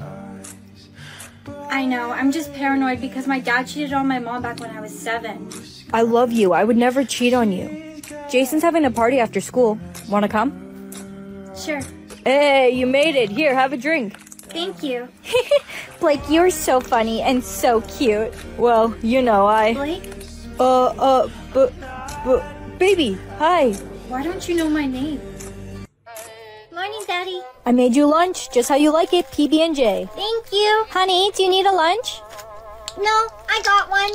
I know. I'm just paranoid because my dad cheated on my mom back when I was seven. I love you. I would never cheat on you. Jason's having a party after school. Want to come? Sure. Hey, you made it. Here, have a drink. Thank you. Blake, you're so funny and so cute. Well, you know, I... Blake? Uh, uh, but, but, baby, hi. Why don't you know my name? Morning, Daddy. I made you lunch, just how you like it, P B and J. Thank you. Honey, do you need a lunch? No, I got one.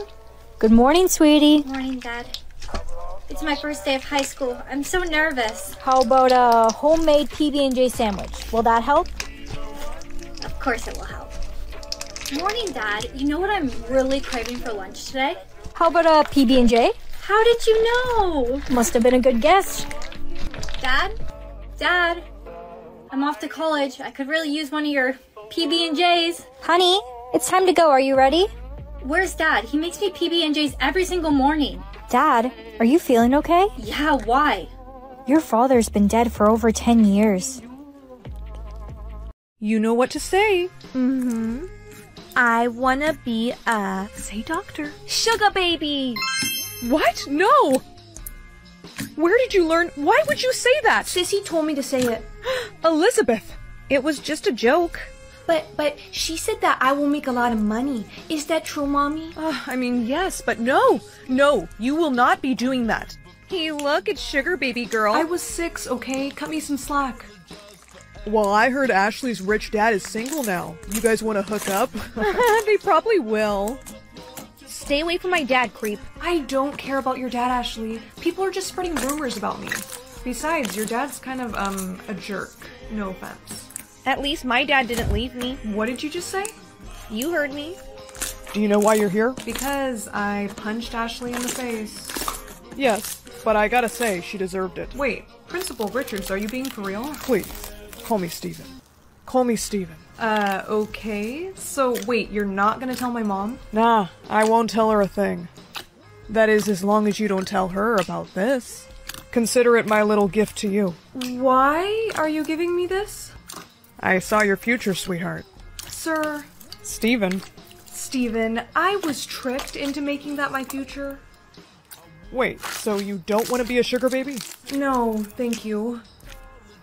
Good morning, sweetie. Morning, Dad. It's my first day of high school. I'm so nervous. How about a homemade P B and J sandwich? Will that help? Of course it will help. Morning, Dad. You know what I'm really craving for lunch today? How about a P B and J? How did you know? Must have been a good guess. Dad? Dad? I'm off to college. I could really use one of your P B and Js. Honey, it's time to go. Are you ready? Where's Dad? He makes me P B and Js every single morning. Dad, are you feeling okay? Yeah, why? Your father's been dead for over ten years. You know what to say. Mm-hmm. I wanna be a... Say doctor. Sugar baby! What? No! Where did you learn... Why would you say that? Sissy told me to say it. Elizabeth! It was just a joke. But, but she said that I will make a lot of money. Is that true, Mommy? Uh, I mean, yes, but no. No, you will not be doing that. Hey, look, it's sugar baby girl. I was six, okay? Cut me some slack. Well, I heard Ashley's rich dad is single now. You guys want to hook up? They probably will. Stay away from my dad, creep. I don't care about your dad, Ashley. People are just spreading rumors about me. Besides, your dad's kind of, um, a jerk. No offense. At least my dad didn't leave me. What did you just say? You heard me. Do you know why you're here? Because I punched Ashley in the face. Yes, but I gotta say, she deserved it. Wait, Principal Richards, are you being for real? Wait. Call me Steven. Call me Steven. Uh, okay. So, wait, you're not gonna tell my mom? Nah, I won't tell her a thing. That is, as long as you don't tell her about this. Consider it my little gift to you. Why are you giving me this? I saw your future, sweetheart. Sir. Steven. Steven, I was tricked into making that my future. Wait, so you don't want to be a sugar baby? No, thank you.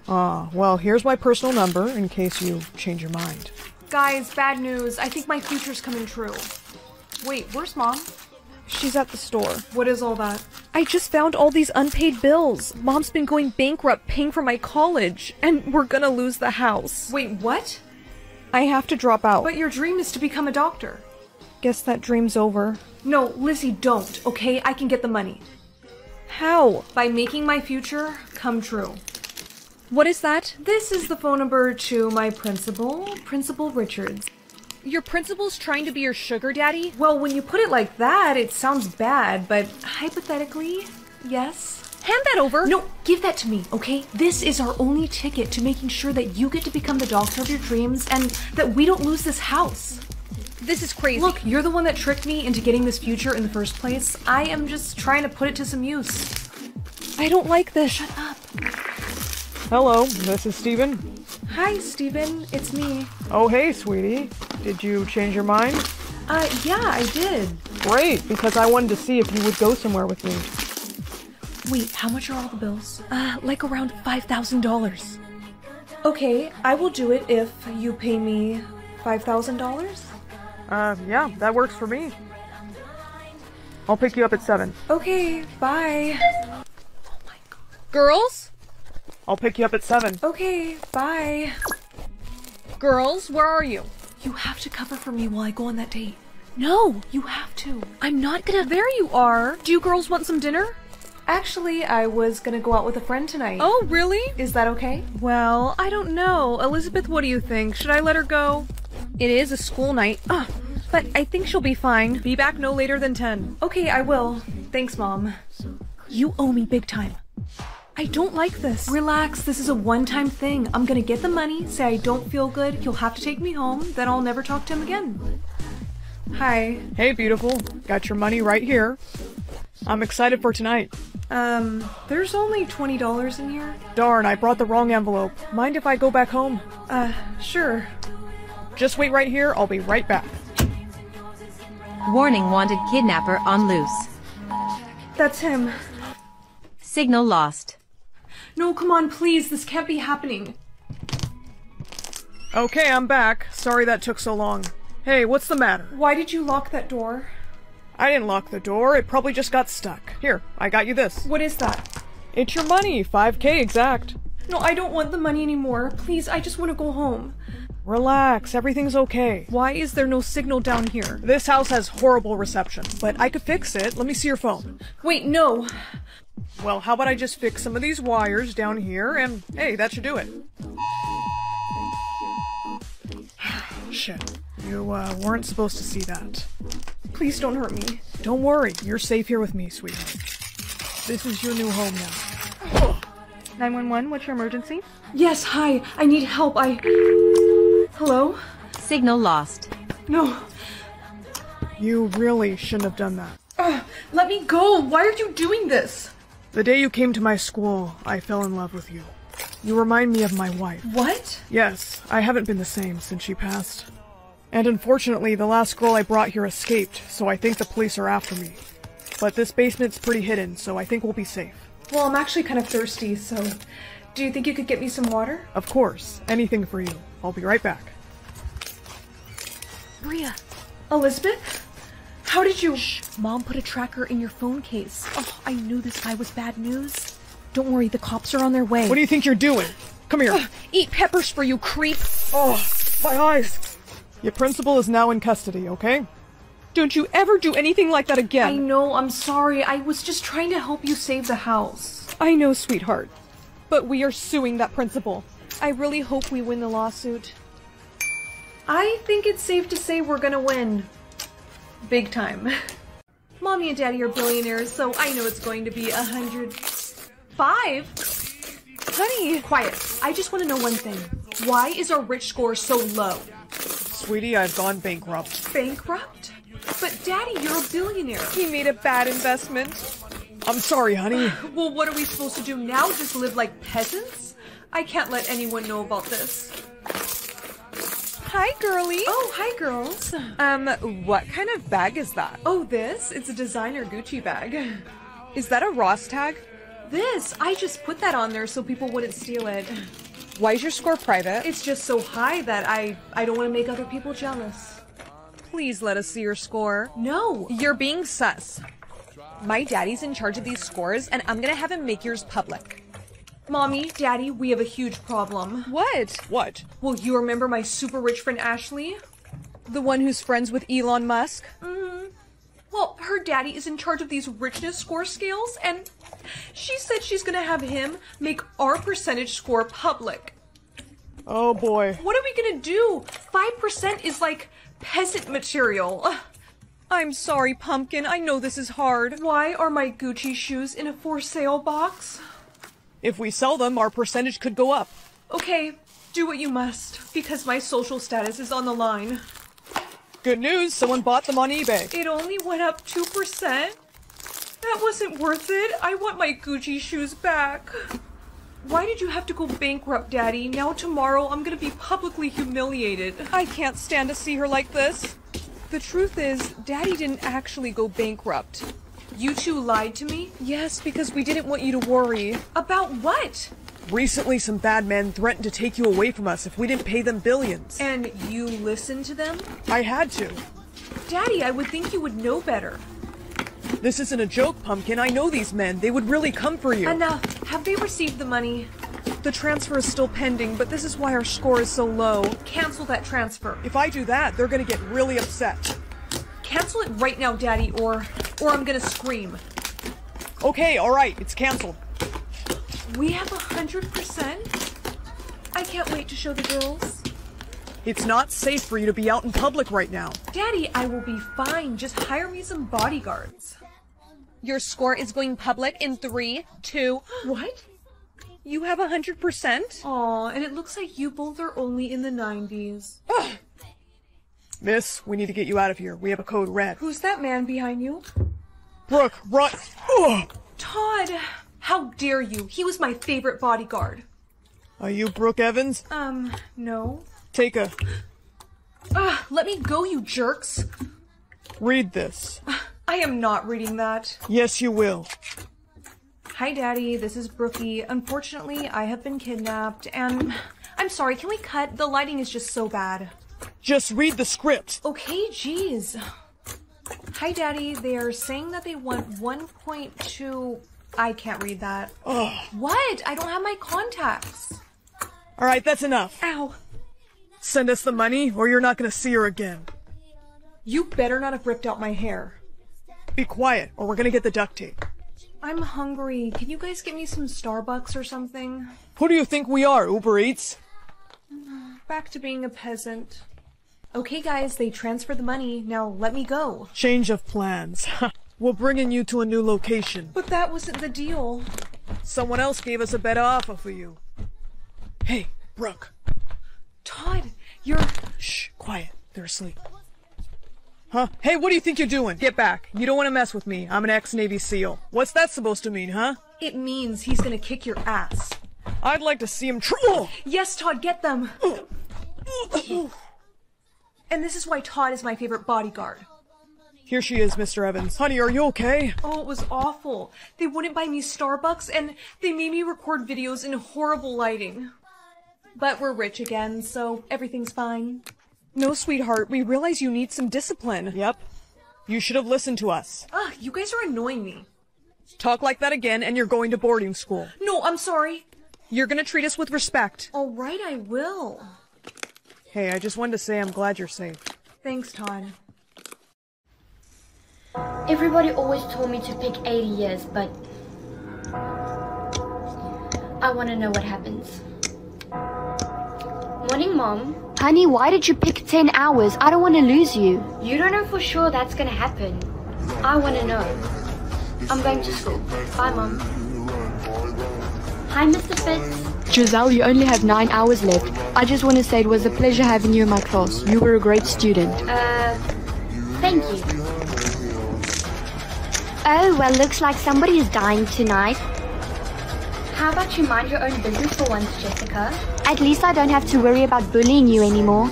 Ah, well, here's my personal number in case you change your mind. Guys, bad news. I think my future's coming true. Wait, where's Mom? She's at the store. What is all that? I just found all these unpaid bills. Mom's been going bankrupt paying for my college, and we're gonna lose the house. Wait, what? I have to drop out. But your dream is to become a doctor. Guess that dream's over. No, Lizzie, don't, okay? I can get the money. How? By making my future come true. What is that? This is the phone number to my principal, Principal Richards. Your principal's trying to be your sugar daddy? Well, when you put it like that, it sounds bad, but hypothetically, yes. Hand that over. No, give that to me, okay? This is our only ticket to making sure that you get to become the doctor of your dreams and that we don't lose this house. This is crazy. Look, you're the one that tricked me into getting this future in the first place. I am just trying to put it to some use. I don't like this. Shut up. Hello, this is Steven. Hi, Steven. It's me. Oh, hey, sweetie. Did you change your mind? Uh, yeah, I did. Great, because I wanted to see if you would go somewhere with me. Wait, how much are all the bills? Uh, like around five thousand dollars. Okay, I will do it if you pay me five thousand dollars? Uh, yeah, that works for me. I'll pick you up at seven. Okay, bye. Oh my god. Girls? I'll pick you up at seven. Okay, bye. Girls, where are you? You have to cover for me while I go on that date. No, you have to. I'm not gonna- There you are. Do you girls want some dinner? Actually, I was gonna go out with a friend tonight. Oh, really? Is that okay? Well, I don't know. Elizabeth, what do you think? Should I let her go? It is a school night. Ugh, but I think she'll be fine. Be back no later than ten. Okay, I will. Thanks, Mom. You owe me big time. I don't like this. Relax, this is a one-time thing. I'm gonna get the money, say I don't feel good, he'll have to take me home, then I'll never talk to him again. Hi. Hey, beautiful. Got your money right here. I'm excited for tonight. Um, there's only twenty dollars in here. Darn, I brought the wrong envelope. Mind if I go back home? Uh, sure. Just wait right here, I'll be right back. Warning, wanted kidnapper on loose. That's him. Signal lost. No, come on, please, this can't be happening. Okay, I'm back. Sorry that took so long. Hey, what's the matter? Why did you lock that door? I didn't lock the door, it probably just got stuck. Here, I got you this. What is that? It's your money, five K exact. No, I don't want the money anymore. Please, I just want to go home. Relax, everything's okay. Why is there no signal down here? This house has horrible reception, but I could fix it. Let me see your phone. Wait, no. Well, how about I just fix some of these wires down here, and hey, that should do it. Shit. You, uh, weren't supposed to see that. Please don't hurt me. Don't worry, you're safe here with me, sweetheart. This is your new home now. nine one one, what's your emergency? Yes, hi, I need help, I... Hello? Signal lost. No. You really shouldn't have done that. Ugh, let me go! Why are you doing this? The day you came to my school, I fell in love with you. You remind me of my wife. What? Yes, I haven't been the same since she passed. And unfortunately, the last girl I brought here escaped, so I think the police are after me. But this basement's pretty hidden, so I think we'll be safe. Well, I'm actually kind of thirsty, so... Do you think you could get me some water? Of course. Anything for you. I'll be right back. Bria. Elizabeth? How did you... Shh. Mom put a tracker in your phone case. Oh, I knew this guy was bad news. Don't worry, the cops are on their way. What do you think you're doing? Come here. Uh, eat peppers for you, creep. Oh, my eyes. Your principal is now in custody, okay? Don't you ever do anything like that again! I know, I'm sorry. I was just trying to help you save the house. I know, sweetheart. But we are suing that principal. I really hope we win the lawsuit. I think it's safe to say we're gonna win. Big time. Mommy and Daddy are billionaires, so I know it's going to be a hundred... Five? Honey! Quiet. I just want to know one thing. Why is our rich score so low? Sweetie, I've gone bankrupt. Bankrupt? But Daddy, you're a billionaire. He made a bad investment. I'm sorry, honey. Well, what are we supposed to do now? Just live like peasants? I can't let anyone know about this. Hi, girlie. Oh, hi, girls. Um, what kind of bag is that? Oh, this? It's a designer Gucci bag. Is that a Ross tag? This? I just put that on there so people wouldn't steal it. Why is your score private? It's just so high that I, I don't want to make other people jealous. Please let us see your score. No. You're being sus. My daddy's in charge of these scores, and I'm going to have him make yours public. Mommy, Daddy, we have a huge problem. What? What? Well, you remember my super rich friend Ashley? The one who's friends with Elon Musk? Mm-hmm. Well, her daddy is in charge of these richness score scales, and she said she's gonna have him make our percentage score public. Oh boy. What are we gonna do? five percent is like peasant material. I'm sorry, Pumpkin. I know this is hard. Why are my Gucci shoes in a for sale box? If we sell them, our percentage could go up. Okay, do what you must, because my social status is on the line. Good news, someone bought them on eBay. It only went up two percent? That wasn't worth it. I want my Gucci shoes back. Why did you have to go bankrupt, Daddy? Now tomorrow I'm gonna be publicly humiliated. I can't stand to see her like this. The truth is, Daddy didn't actually go bankrupt. You two lied to me? Yes, because we didn't want you to worry. About what? Recently, some bad men threatened to take you away from us if we didn't pay them billions. And you listened to them? I had to. Daddy, I would think you would know better. This isn't a joke, Pumpkin. I know these men. They would really come for you. Enough. Have they received the money? The transfer is still pending, but this is why our score is so low. Cancel that transfer. If I do that, they're gonna get really upset. Cancel it right now, Daddy, or... or I'm gonna scream. Okay, alright. It's canceled. We have a hundred percent? I can't wait to show the girls. It's not safe for you to be out in public right now. Daddy, I will be fine. Just hire me some bodyguards. Your score is going public in three, two... What? You have a hundred percent? Aw, and it looks like you both are only in the nineties. Ugh. Miss, we need to get you out of here. We have a code red. Who's that man behind you? Brooke, run! Ugh. Todd! How dare you? He was my favorite bodyguard. Are you Brooke Evans? Um, no. Take a... Ugh, let me go, you jerks. Read this. I am not reading that. Yes, you will. Hi, Daddy. This is Brookie. Unfortunately, I have been kidnapped, and... I'm sorry, can we cut? The lighting is just so bad. Just read the script. Okay, jeez. Hi, Daddy. They are saying that they want one point two... I can't read that. Ugh. What? I don't have my contacts. All right, that's enough. Ow. Send us the money or you're not going to see her again. You better not have ripped out my hair. Be quiet or we're going to get the duct tape. I'm hungry. Can you guys get me some Starbucks or something? Who do you think we are, Uber Eats? Back to being a peasant. Okay, guys, they transferred the money. Now let me go. Change of plans. We're bringing you to a new location. But that wasn't the deal. Someone else gave us a better offer for you. Hey, Brooke. Todd, you're... Shh, quiet. They're asleep. Huh? Hey, what do you think you're doing? Get back. You don't want to mess with me. I'm an ex-Navy SEAL. What's that supposed to mean, huh? It means he's gonna kick your ass. I'd like to see him tr- oh! Yes, Todd, get them! And this is why Todd is my favorite bodyguard. Here she is, Mister Evans. Honey, are you okay? Oh, it was awful. They wouldn't buy me Starbucks, and they made me record videos in horrible lighting. But we're rich again, so everything's fine. No, sweetheart, we realize you need some discipline. Yep. You should have listened to us. Ugh, you guys are annoying me. Talk like that again, and you're going to boarding school. No, I'm sorry. You're gonna treat us with respect. All right, I will. Hey, I just wanted to say I'm glad you're safe. Thanks, Todd. Everybody always told me to pick eighty years, but I want to know what happens. Morning, Mom. Honey, why did you pick ten hours? I don't want to lose you. You don't know for sure that's going to happen. I want to know. I'm going to school. Bye, Mom. Hi, Mister Fitz. Giselle, you only have nine hours left. I just want to say it was a pleasure having you in my class. You were a great student. Uh, thank you. Oh, well, looks like somebody is dying tonight. How about you mind your own business for once, Jessica? At least I don't have to worry about bullying you anymore.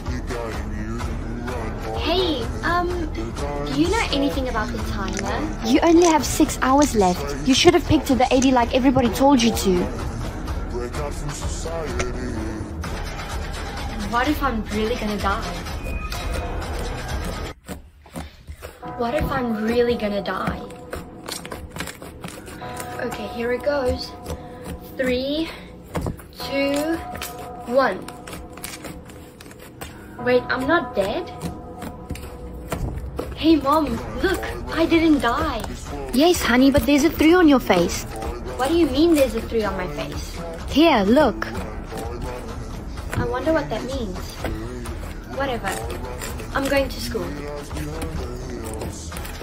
Hey, um, do you know anything about the timer? You only have six hours left. You should have picked to the eighty like everybody told you to. What if I'm really gonna die? What if I'm really gonna die? Okay, here it goes. Three, two, one. Wait, I'm not dead? Hey, Mom, look, I didn't die. Yes, honey, but there's a three on your face. What do you mean there's a three on my face? Here, look. I wonder what that means. Whatever. I'm going to school.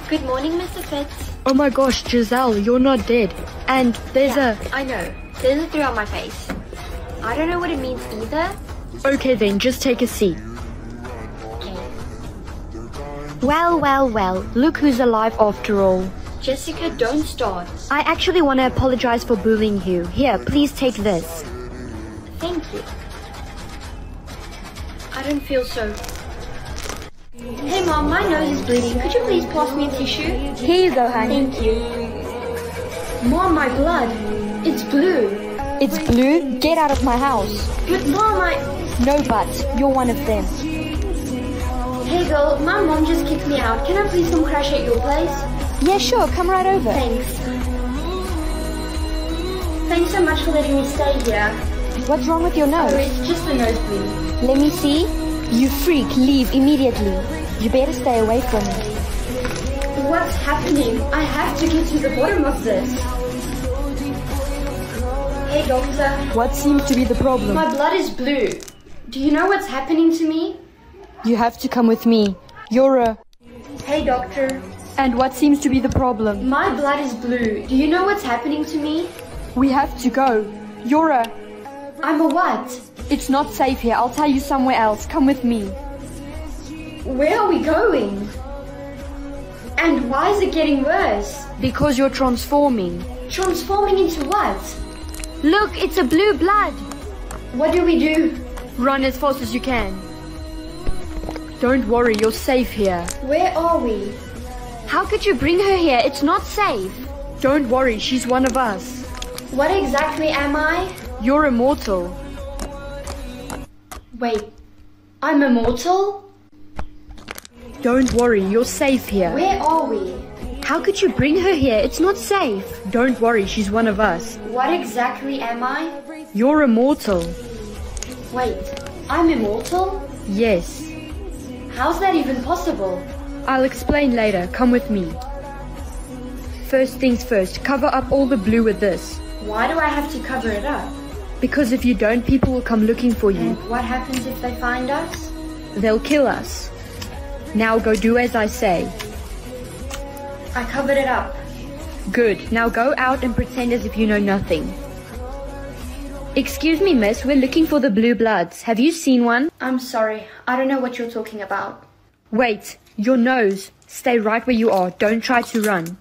Good morning, Mister Fitz. Oh my gosh, Giselle, you're not dead. And there's yeah, a... I know. There's a three on my face. I don't know what it means either. Okay then, just take a seat. Okay. Well, well, well, look who's alive after all. Jessica, don't start. I actually want to apologize for bullying you. Here, please take this. Thank you. I don't feel so... Hey Mom, my nose is bleeding. Could you please pass me a tissue? Here you go, honey. Thank you. Mom, my blood. It's blue. It's blue? Get out of my house. But Mom, I... No buts. You're one of them. Hey girl, my mom just kicked me out. Can I please come crash at your place? Yeah, sure. Come right over. Thanks. Thanks so much for letting me stay here. What's wrong with your nose? Oh, it's just a nosebleed. Let me see. You freak. Leave immediately. You better stay away from me. What's happening? I have to get to the bottom of this. Hey, doctor. What seems to be the problem? My blood is blue. Do you know what's happening to me? You have to come with me. You're a... Hey, doctor. And what seems to be the problem? My blood is blue. Do you know what's happening to me? We have to go. You're a... I'm a what? It's not safe here. I'll tell you somewhere else. Come with me. Where are we going? And why is it getting worse? Because you're transforming. Transforming into what? Look, it's a blue blood. What do we do? Run as fast as you can. Don't worry, you're safe here. Where are we? How could you bring her here? It's not safe. Don't worry, she's one of us. What exactly am I? You're immortal. Wait, I'm immortal? Don't worry, you're safe here. Where are we? How could you bring her here? It's not safe. Don't worry, she's one of us. What exactly am I? You're immortal. Wait, I'm immortal? Yes. How's that even possible? I'll explain later. Come with me. First things first, cover up all the blue with this. Why do I have to cover it up? Because if you don't, people will come looking for you. And what happens if they find us? They'll kill us. Now go do as I say. I covered it up. Good. Now go out and pretend as if you know nothing. Excuse me, miss. We're looking for the blue bloods. Have you seen one? I'm sorry. I don't know what you're talking about. Wait. Your nose. Stay right where you are. Don't try to run.